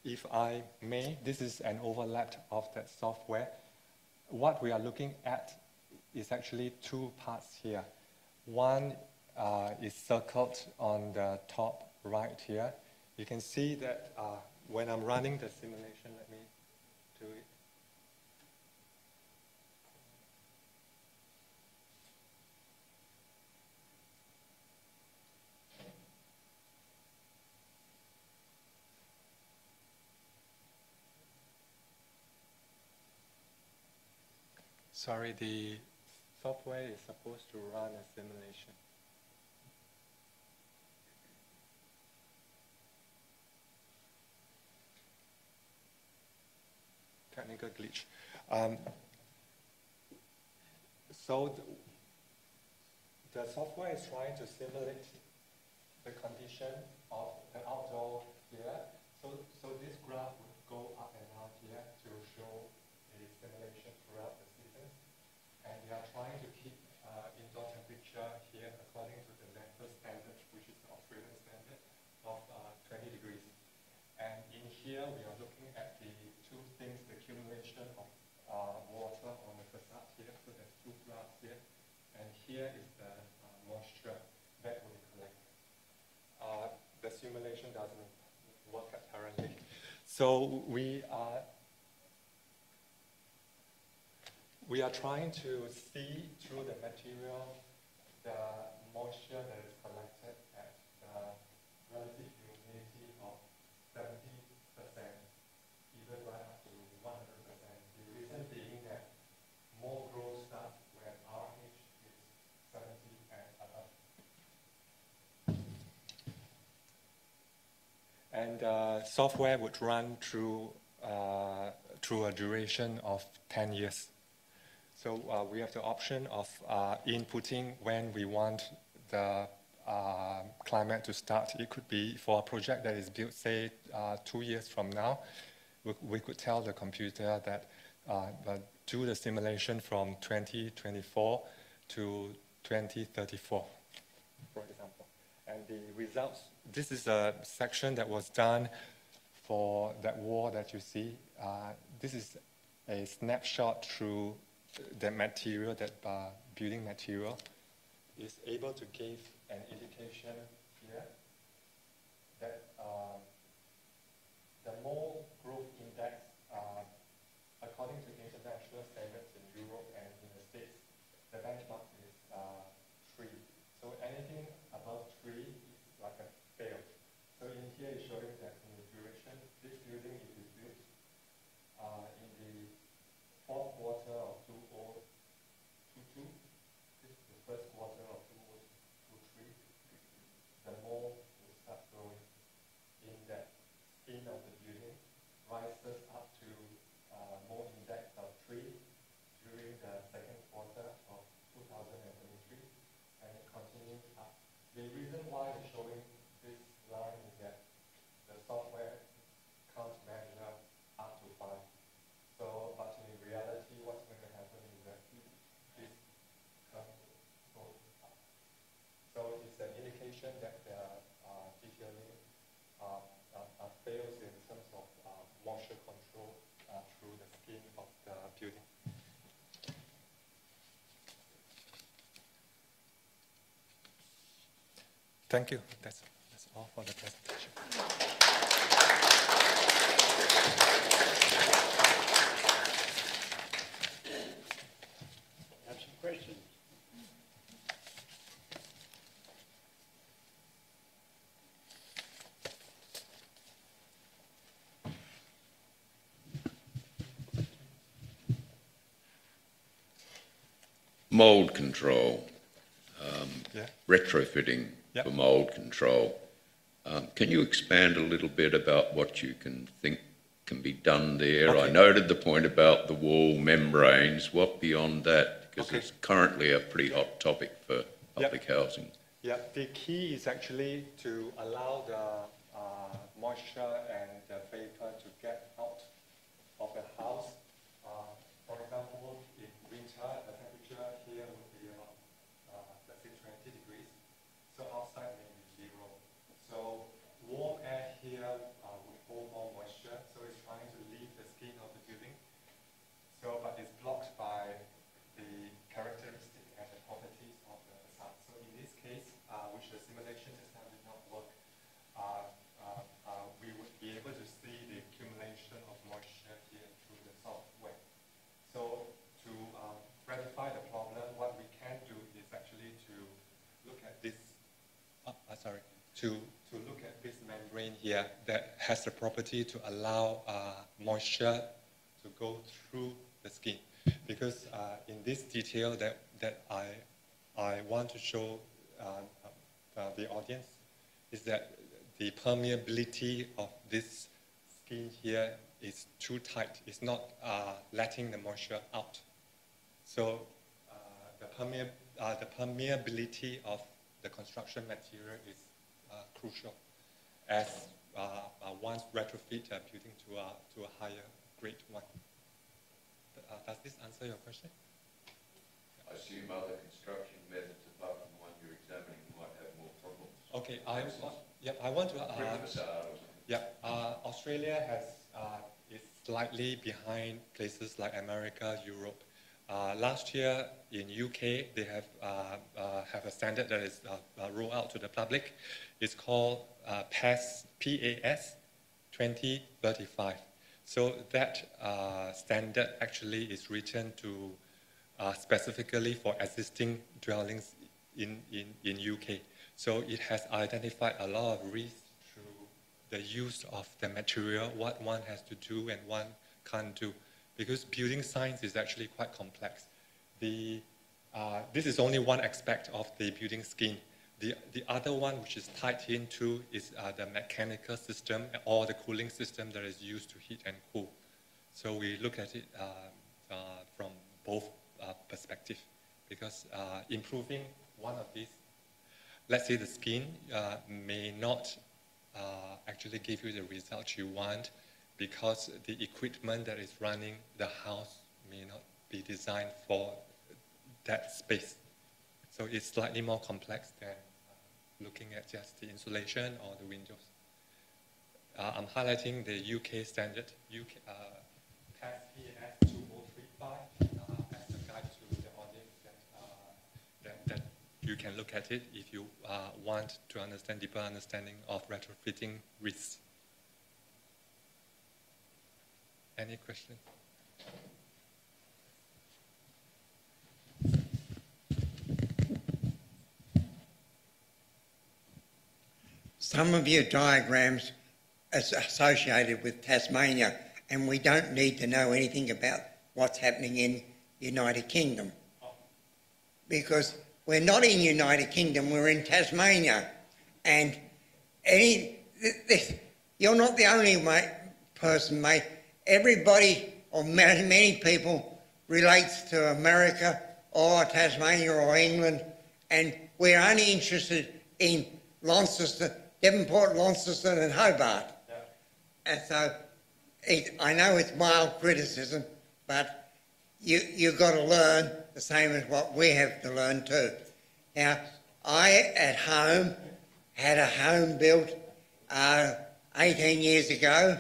if I may, this is an overlap of that software. What we are looking at is actually two parts here. One is circled on the top right here. You can see that when I'm running the simulation, let me do it. Sorry, the software is supposed to run a simulation. Technical glitch. So the software is trying to simulate the condition of the outdoor here. So this graph would go up and down here to show the simulation throughout the season. And we are trying to keep indoor temperature here according to the NATHERS standard, which is the Australian standard of 20 degrees. And in here, we are looking at the two things, the accumulation of water on the facade here, so there's two graphs here, and here is the moisture that we collect. The simulation doesn't work apparently. So we are trying to see through the material the moisture that is collected at the relative humidity of 70%, even right up to 100%. The reason being that more growth starts when RH is 70 and above. And software would run through a duration of 10 years. So we have the option of inputting when we want the climate to start. It could be for a project that is built, say, 2 years from now. We could tell the computer that do the simulation from 2024 to 2034, for example. And the results, this is a section that was done for that wall that you see. This is a snapshot through the material, that building material is able to give an indication here that the mold growth index, according to international standards in Europe and in the States, the benchmark is 3. So anything above 3 is like a fail. So in here it's showing that in the duration, this building is built in the fourth quarter of 2022. This is the first quarter of 2023. The mold will start growing in that skin of the building, rises up to mold index of 3 during the second quarter of 2023, and it continues up. The reason why it's showing this line is that the software can't measure up to 5. So, but in reality, what's going to happen is that this comes up. So it's an indication that the detailing fails in terms of moisture control through the skin of the building. Thank you. That's all for the presentation. Questions? Mold control, retrofitting for mold control. Can you expand a little bit about what you can think can be done there? Okay. I noted the point about the wall membranes. What beyond that? Because it's currently a pretty hot topic for public housing. Yeah, the key is actually to allow the moisture and the vapor to get out of the house. For example, in winter, the temperature here would be about 20 degrees. to look at this membrane here that has the property to allow moisture to go through the skin. Because in this detail that I want to show the audience is that the permeability of this skin here is too tight. It's not letting the moisture out. So the permeability of the construction material is crucial as once retrofit a building to a higher grade one. Does this answer your question? I assume other construction methods apart from the one you're examining might have more problems. Okay, I want to... Australia has is slightly behind places like America, Europe. Last year in UK, they have a standard that is rolled out to the public. It's called PAS 2035. So that standard actually is written to specifically for existing dwellings in UK. So it has identified a lot of risks through the use of the material, what one has to do and one can't do. Because building science is actually quite complex. This is only one aspect of the building scheme. The other one, which is tied into, is the mechanical system or the cooling system that is used to heat and cool. So we look at it from both perspectives, because improving one of these, let's say the skin, may not actually give you the results you want, because the equipment that is running the house may not be designed for that space. So it's slightly more complex than looking at just the insulation or the windows. I'm highlighting the UK standard, PAS 2035, as a guide to the audience that you can look at it if you want to understand deeper understanding of retrofitting risks. Any questions? Some of your diagrams are associated with Tasmania, and we don't need to know anything about what's happening in United Kingdom. Because we're not in United Kingdom, we're in Tasmania. And you're not the only person, mate. Everybody, or many people, relates to America or Tasmania or England, and we're only interested in Launceston, Devonport, Launceston and Hobart. Yeah. And so I know it's mild criticism, but you've got to learn the same as what we have to learn too. Now, I at home had a home built 18 years ago,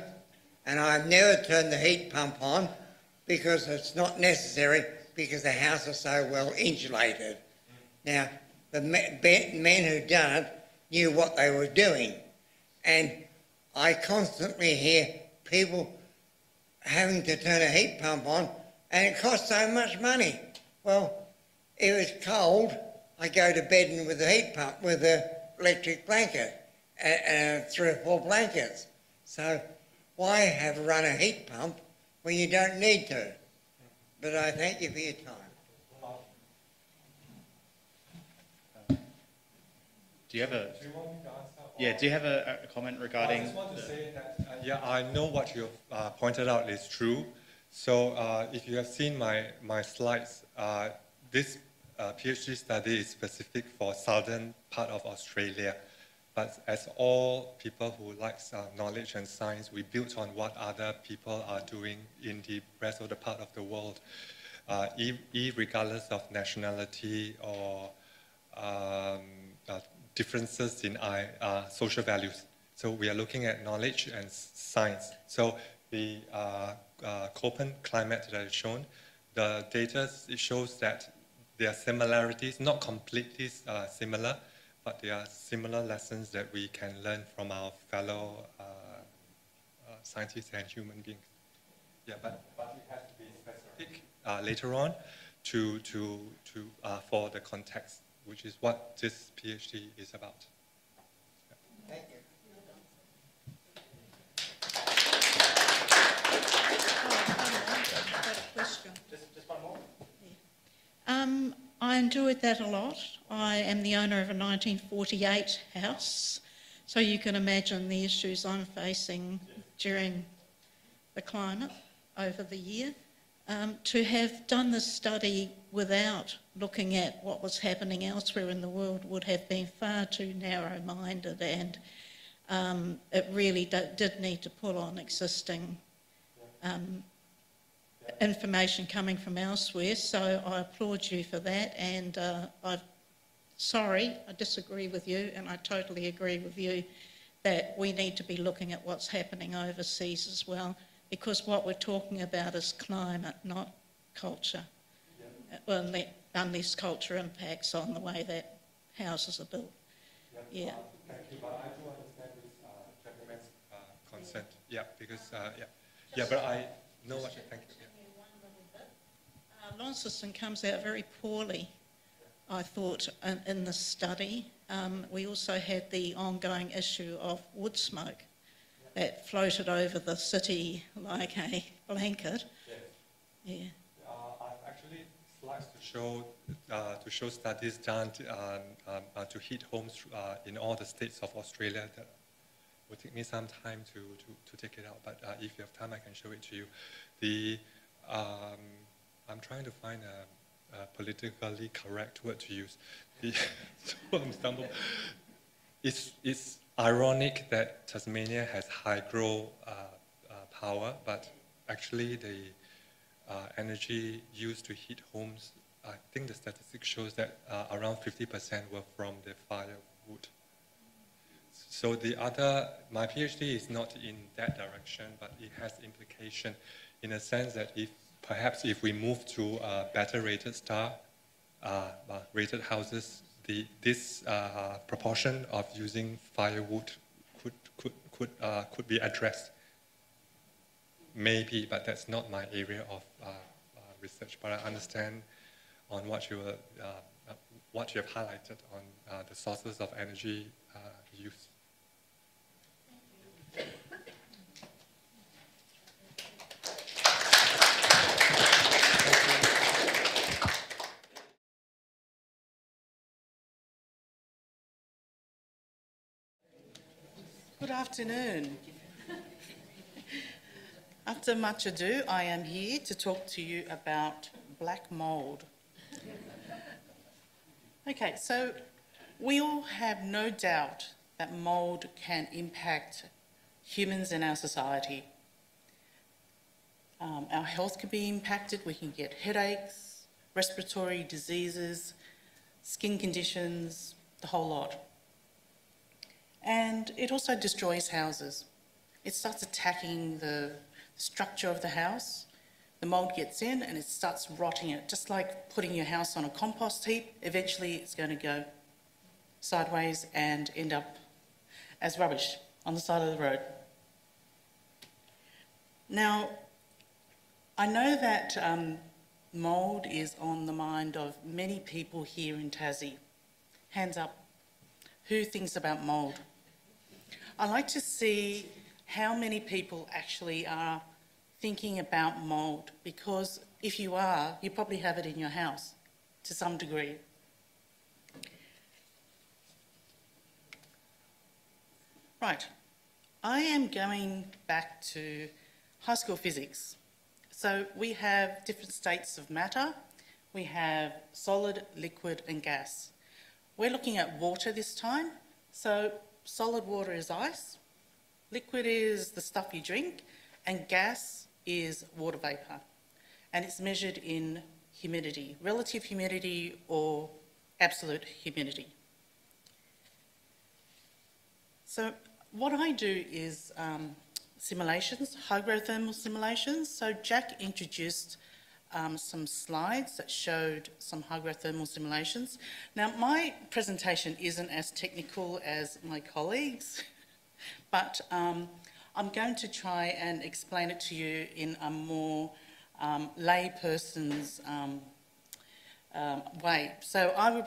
and I've never turned the heat pump on because it's not necessary, because the house is so well insulated. Now, the men who done it knew what they were doing. And I constantly hear people having to turn a heat pump on, and it costs so much money. Well, if it's cold, I go to bed with the heat pump, with an electric blanket, and 3 or 4 blankets. So why have run a heat pump when you don't need to? But I thank you for your time. Do you have a comment regarding? I just want to say that I know what you pointed out is true. So if you have seen my slides, this PhD study is specific for southern part of Australia. But as all people who likes knowledge and science, we built on what other people are doing in the rest of the part of the world, regardless of nationality or differences in social values. So we are looking at knowledge and science. So the Köppen climate that is shown, the data shows that there are similarities, not completely similar, but there are similar lessons that we can learn from our fellow scientists and human beings. Yeah, but it has to be specific later on for the context, which is what this PhD is about. Yeah. Thank you. Just one more. Yeah. I enjoyed that a lot. I am the owner of a 1948 house, so you can imagine the issues I'm facing during the climate over the year. To have done this study without looking at what was happening elsewhere in the world would have been far too narrow-minded, and it really did need to pull on existing information coming from elsewhere. So I applaud you for that, and I disagree with you, and I totally agree with you that we need to be looking at what's happening overseas as well, because what we're talking about is climate, not culture. Yeah. Well, unless culture impacts on the way that houses are built. Yeah. Thank you, but I do understand this gentleman's consent. Yeah, because, but I know what you think. Lawn system comes out very poorly, I thought, in this study. We also had the ongoing issue of wood smoke that floated over the city like a blanket. Yes. Yeah. I've actually slides to show studies done to heat homes in all the states of Australia. That will take me some time to take it out, but if you have time, I can show it to you. I'm trying to find a politically correct word to use. It's ironic that Tasmania has hydro power, but actually the energy used to heat homes, I think the statistic shows that around 50% were from the firewood. So my PhD is not in that direction, but it has implication in a sense that perhaps if we move to better rated rated houses, this proportion of using firewood could be addressed. Maybe, but that's not my area of research. But I understand on what you have highlighted on the sources of energy use. Thank you. Good afternoon. After much ado, I am here to talk to you about black mould. Okay, so we all have no doubt that mould can impact humans in our society. Our health can be impacted. We can get headaches, respiratory diseases, skin conditions, the whole lot. And it also destroys houses. It starts attacking the structure of the house. The mould gets in and it starts rotting it, just like putting your house on a compost heap. Eventually it's going to go sideways and end up as rubbish on the side of the road. Now, I know that mould is on the mind of many people here in Tassie. Hands up. Who thinks about mould? I'd like to see how many people actually are thinking about mould, because if you are, you probably have it in your house to some degree. Right, I am going back to high school physics. So we have different states of matter. We have solid, liquid and gas. We're looking at water this time, so solid water is ice, liquid is the stuff you drink, and gas is water vapour. And it's measured in humidity, relative humidity or absolute humidity. So what I do is simulations, hydrothermal simulations. So Jack introduced some slides that showed some hygrothermal simulations. Now, my presentation isn't as technical as my colleagues, but I'm going to try and explain it to you in a more layperson's way. So I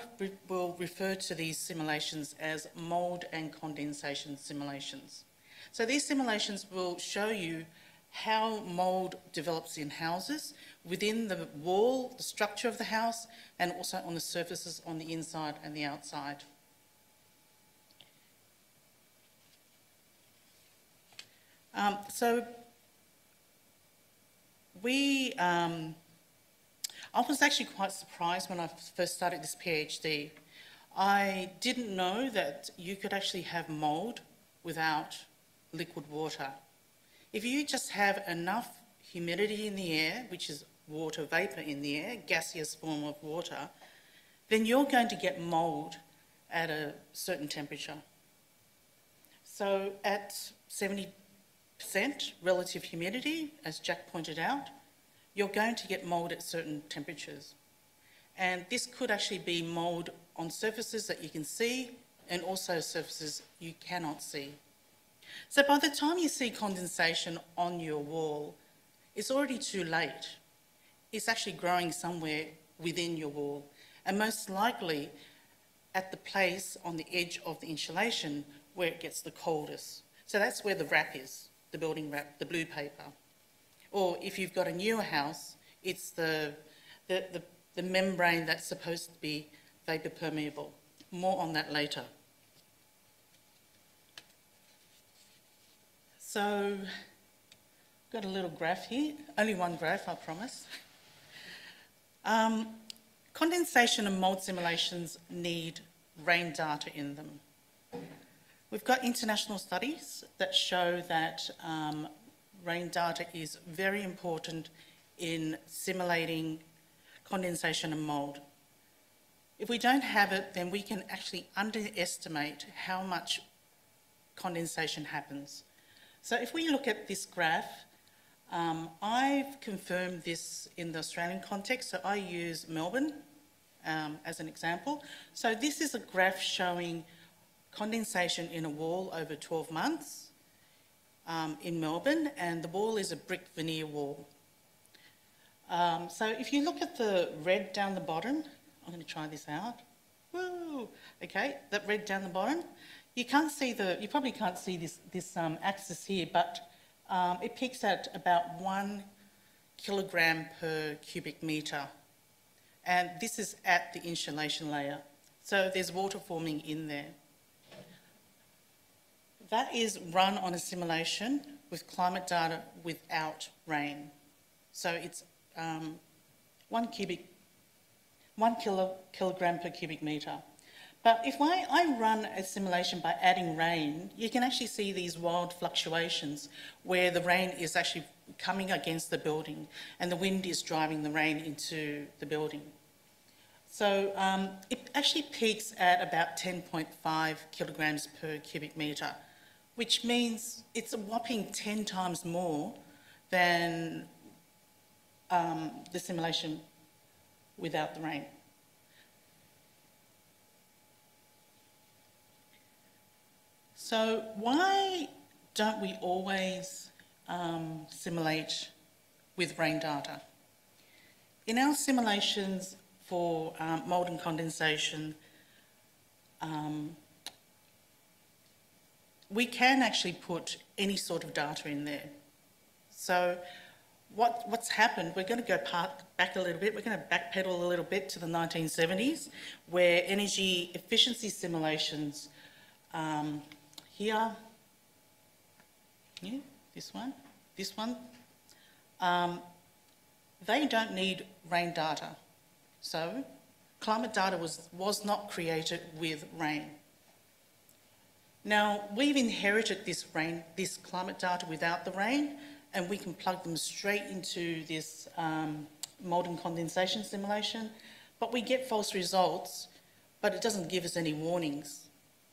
will refer to these simulations as mould and condensation simulations. So these simulations will show you how mould develops in houses, within the wall, the structure of the house, and also on the surfaces on the inside and the outside. So we, I was actually quite surprised when I first started this PhD. I didn't know that you could actually have mould without liquid water. If you just have enough humidity in the air, which is water vapour in the air, gaseous form of water, then you're going to get mould at a certain temperature. So at 70% relative humidity, as Jack pointed out, you're going to get mould at certain temperatures. And this could actually be mould on surfaces that you can see and also surfaces you cannot see. So by the time you see condensation on your wall, it's already too late. It's actually growing somewhere within your wall, and most likely at the place on the edge of the insulation where it gets the coldest. So that's where the wrap is, the building wrap, the blue paper. Or if you've got a newer house, it's the membrane that's supposed to be vapor permeable. More on that later. So, got a little graph here, only one graph, I promise. Condensation and mould simulations need rain data in them. We've got international studies that show that rain data is very important in simulating condensation and mould. If we don't have it, then we can actually underestimate how much condensation happens. So if we look at this graph, I've confirmed this in the Australian context, so I use Melbourne as an example. So this is a graph showing condensation in a wall over 12 months in Melbourne, and the wall is a brick veneer wall. So if you look at the red down the bottom, I'm going to try this out. Woo! Okay, that red down the bottom. You can't see the, you probably can't see this axis here, but it peaks at about 1 kilogram per cubic metre. And this is at the insulation layer. So there's water forming in there. That is run on a simulation with climate data without rain. So it's 1 kilogram per cubic metre. But if I run a simulation by adding rain, you can actually see these wild fluctuations where the rain is actually coming against the building and the wind is driving the rain into the building. So it actually peaks at about 10.5 kilograms per cubic metre, which means it's a whopping 10 times more than the simulation without the rain. So why don't we always simulate with rain data? In our simulations for mould and condensation, we can actually put any sort of data in there. So what's happened, we're going to go back a little bit, we're going to backpedal a little bit to the 1970s, where energy efficiency simulations they don't need rain data. So climate data was not created with rain. Now we've inherited this climate data without the rain, and we can plug them straight into this mould and condensation simulation, but we get false results, but it doesn't give us any warnings.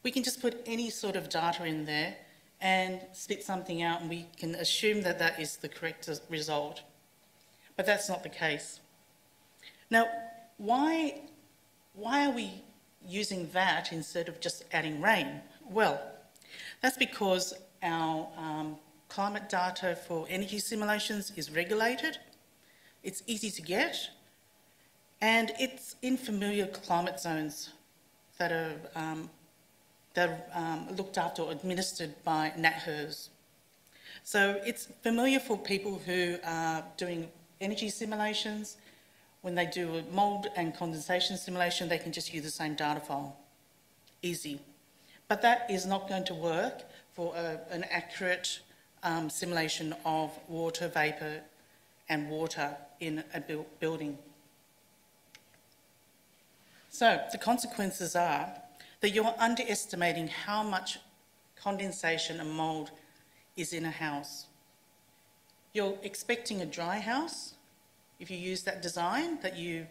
We can just put any sort of data in there and spit something out, and we can assume that that is the correct result. But that's not the case. Now, why are we using that instead of just adding rain? Well, that's because our climate data for energy simulations is regulated, it's easy to get, and it's in familiar climate zones that are looked after or administered by NATHERS. So it's familiar for people who are doing energy simulations. When they do a mould and condensation simulation, they can just use the same data file. Easy. But that is not going to work for an accurate simulation of water vapour and water in a building. So the consequences are that you're underestimating how much condensation and mould is in a house. You're expecting a dry house if you use that design that you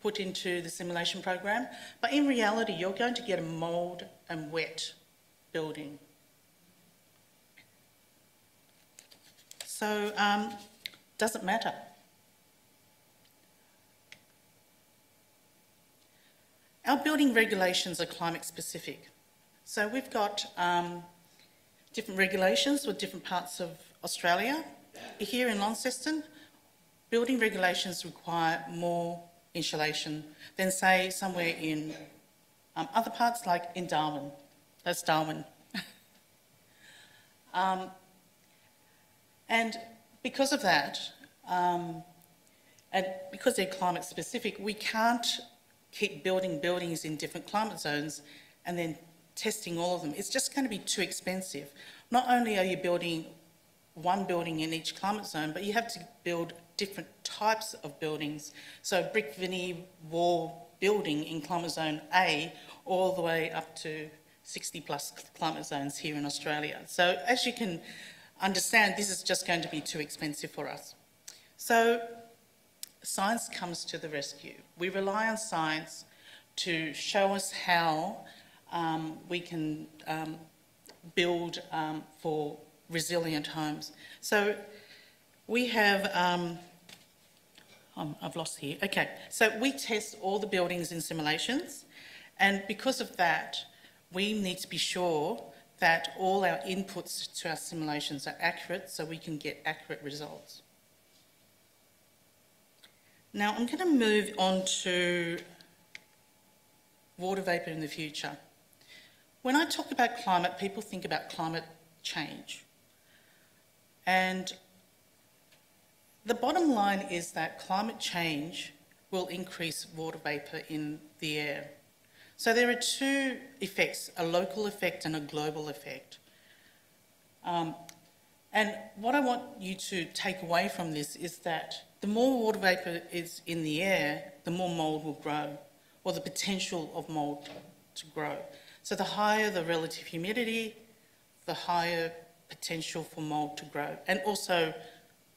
put into the simulation program, but in reality you're going to get a mould and wet building. So doesn't matter. Our building regulations are climate specific. So we've got different regulations for different parts of Australia. Here in Launceston, building regulations require more insulation than, say, somewhere in other parts, like in Darwin. That's Darwin. And because of that, and because they're climate specific, we can't keep building buildings in different climate zones and then testing all of them. It's just going to be too expensive. Not only are you building one building in each climate zone, but you have to build different types of buildings. So brick veneer wall building in climate zone A all the way up to 60 plus climate zones here in Australia. So as you can understand, this is just going to be too expensive for us. So science comes to the rescue. We rely on science to show us how we can build for resilient homes. So we have, I've lost here, okay. So we test all the buildings in simulations, and because of that, we need to be sure that all our inputs to our simulations are accurate so we can get accurate results. Now I'm going to move on to water vapour in the future. When I talk about climate, people think about climate change. And the bottom line is that climate change will increase water vapour in the air. So there are two effects, a local effect and a global effect. And what I want you to take away from this is that the more water vapour is in the air, the more mould will grow, or the potential of mould to grow. So the higher the relative humidity, the higher potential for mould to grow, and also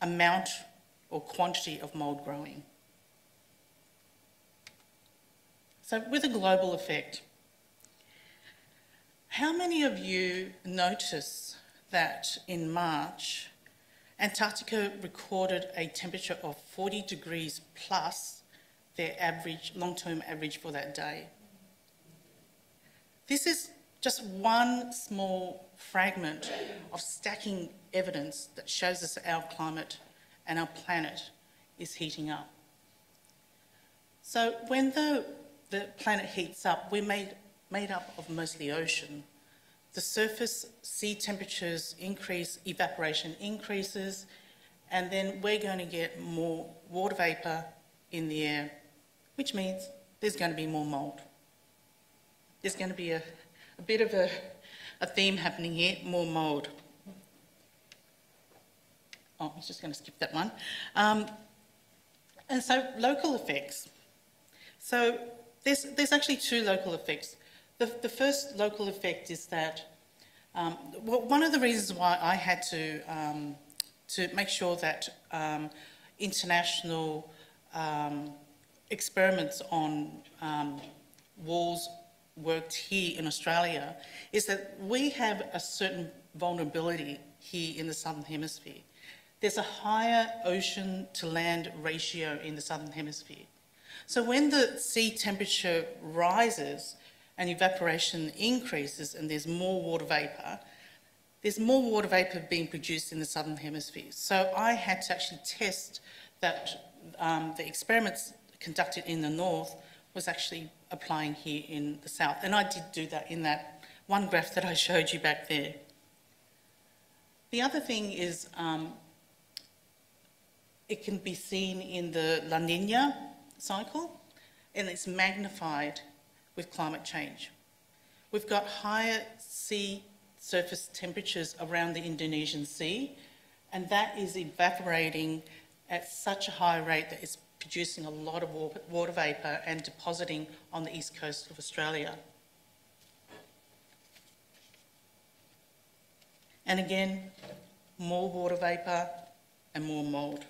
amount or quantity of mould growing. So with a global effect, how many of you notice that in March, Antarctica recorded a temperature of 40 degrees plus their average, long-term average for that day? This is just one small fragment of stacking evidence that shows us our climate and our planet is heating up. So when the planet heats up, we're made up of mostly ocean. The surface sea temperatures increase, evaporation increases, and then we're going to get more water vapour in the air, which means there's going to be more mould. There's going to be a bit of a theme happening here, more mould. Oh, I was just going to skip that one. And so local effects. So there's actually two local effects. The first local effect is that one of the reasons why I had to make sure that international experiments on walls worked here in Australia is that we have a certain vulnerability here in the Southern Hemisphere. There's a higher ocean to land ratio in the Southern Hemisphere. So when the sea temperature rises, and evaporation increases and there's more water vapour, there's more water vapour being produced in the Southern Hemisphere. So I had to actually test that the experiments conducted in the north was actually applying here in the south. And I did do that in that one graph that I showed you back there. The other thing is it can be seen in the La Nina cycle, and it's magnified with climate change. We've got higher sea surface temperatures around the Indonesian Sea, and that is evaporating at such a high rate that it's producing a lot of water vapour and depositing on the east coast of Australia. And again, more water vapour and more mould.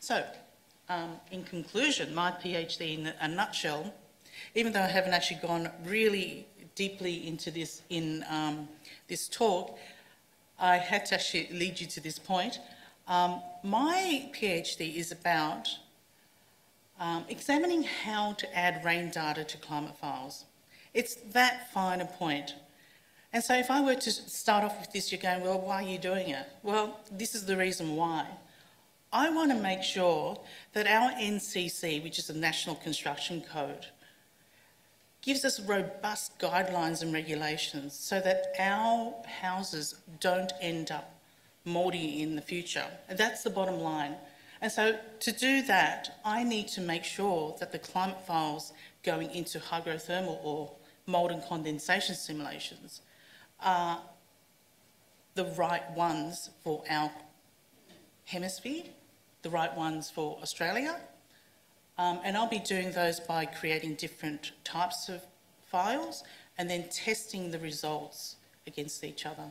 So, in conclusion, my PhD in a nutshell, even though I haven't actually gone really deeply into this in this talk, I had to actually lead you to this point. My PhD is about examining how to add rain data to climate files. It's that fine a point. And so if I were to start off with this, you're going, well, why are you doing it? Well, this is the reason why. I want to make sure that our NCC, which is the National Construction Code, gives us robust guidelines and regulations so that our houses don't end up mouldy in the future. And that's the bottom line. And so to do that, I need to make sure that the climate files going into hygrothermal or mould and condensation simulations are the right ones for our hemisphere, the right ones for Australia. And I'll be doing those by creating different types of files and then testing the results against each other.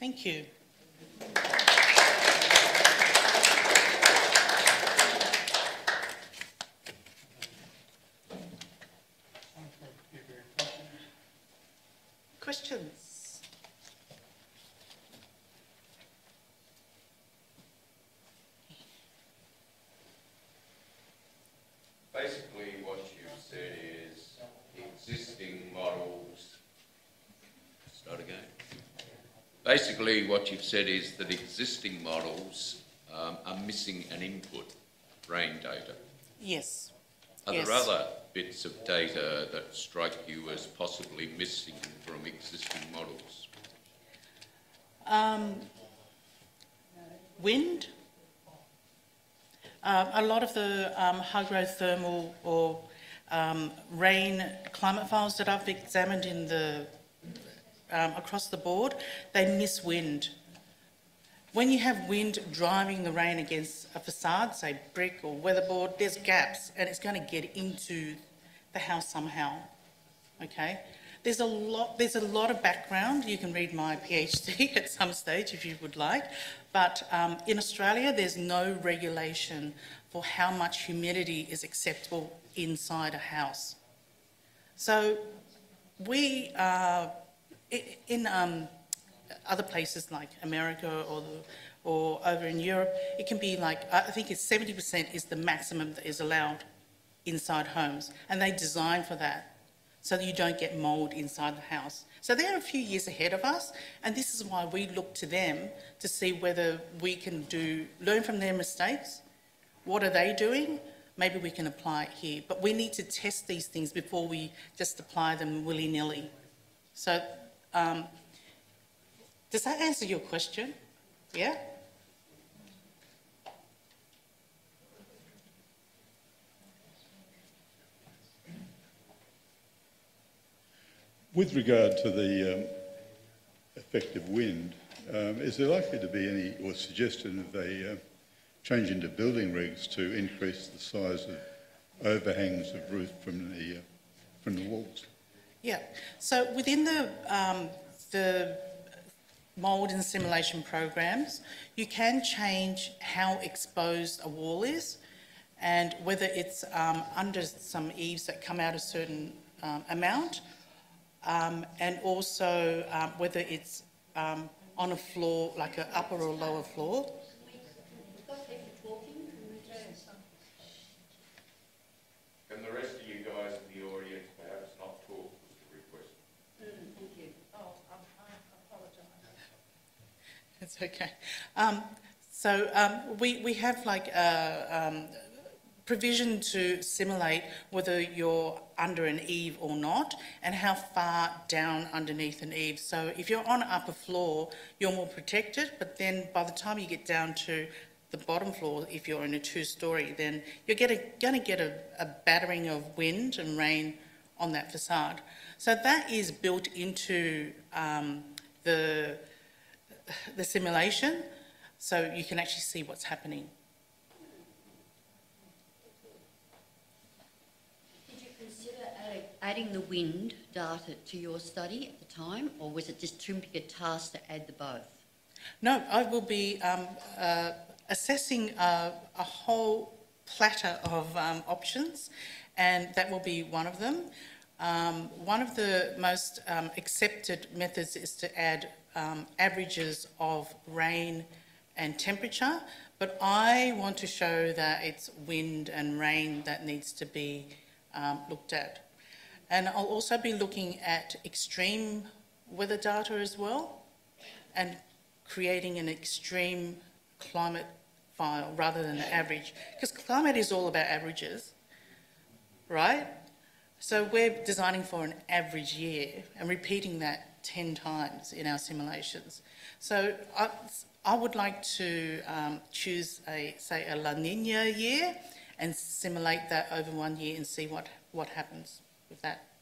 Thank you. Questions? Basically, what you've said is existing models. Start again. Basically, what you've said is that existing models are missing an input, rain data. Yes. Are there other bits of data that strike you as possibly missing from existing models? Wind. A lot of the hygrothermal or rain climate files that I've examined in the, across the board, they miss wind. When you have wind driving the rain against a facade, say brick or weatherboard, there's gaps and it's going to get into the house somehow. Okay? There's a lot of background. You can read my PhD at some stage if you would like. But in Australia, there's no regulation for how much humidity is acceptable inside a house. So we are in other places like America or over in Europe, it can be like, I think it's 70% is the maximum that is allowed inside homes. and they design for that, so that you don't get mould inside the house. So they're a few years ahead of us, and this is why we look to them to see whether we can learn from their mistakes. What are they doing? Maybe we can apply it here. But we need to test these things before we just apply them willy-nilly. So does that answer your question? Yeah? With regard to the effect of wind, is there likely to be any, or suggestion of a change into building regs to increase the size of overhangs of roof from the walls? Yeah. So within the mould and simulation programs, you can change how exposed a wall is, and whether it's under some eaves that come out a certain amount. And also whether it's on a floor, like an upper or lower floor. Can the rest of you guys in the audience perhaps not talk, was the request? Thank you. Oh, I apologise. That's It's okay. So we have like a provision to simulate whether you're under an eave or not and how far down underneath an eave. So if you're on upper floor, you're more protected, but then by the time you get down to the bottom floor, if you're in a two-storey, then you're going to get a battering of wind and rain on that facade. So that is built into the simulation, so you can actually see what's happening. Did you consider adding the wind data to your study at the time, or was it just too big a task to add the both? No, I will be assessing a whole platter of options, and that will be one of them. One of the most accepted methods is to add averages of rain and temperature, but I want to show that it's wind and rain that needs to be looked at. And I'll also be looking at extreme weather data as well, and creating an extreme climate file rather than the average, because climate is all about averages, right? So we're designing for an average year and repeating that 10 times in our simulations. So I would like to choose, say, a La Nina year and simulate that over 1 year and see what happens with that.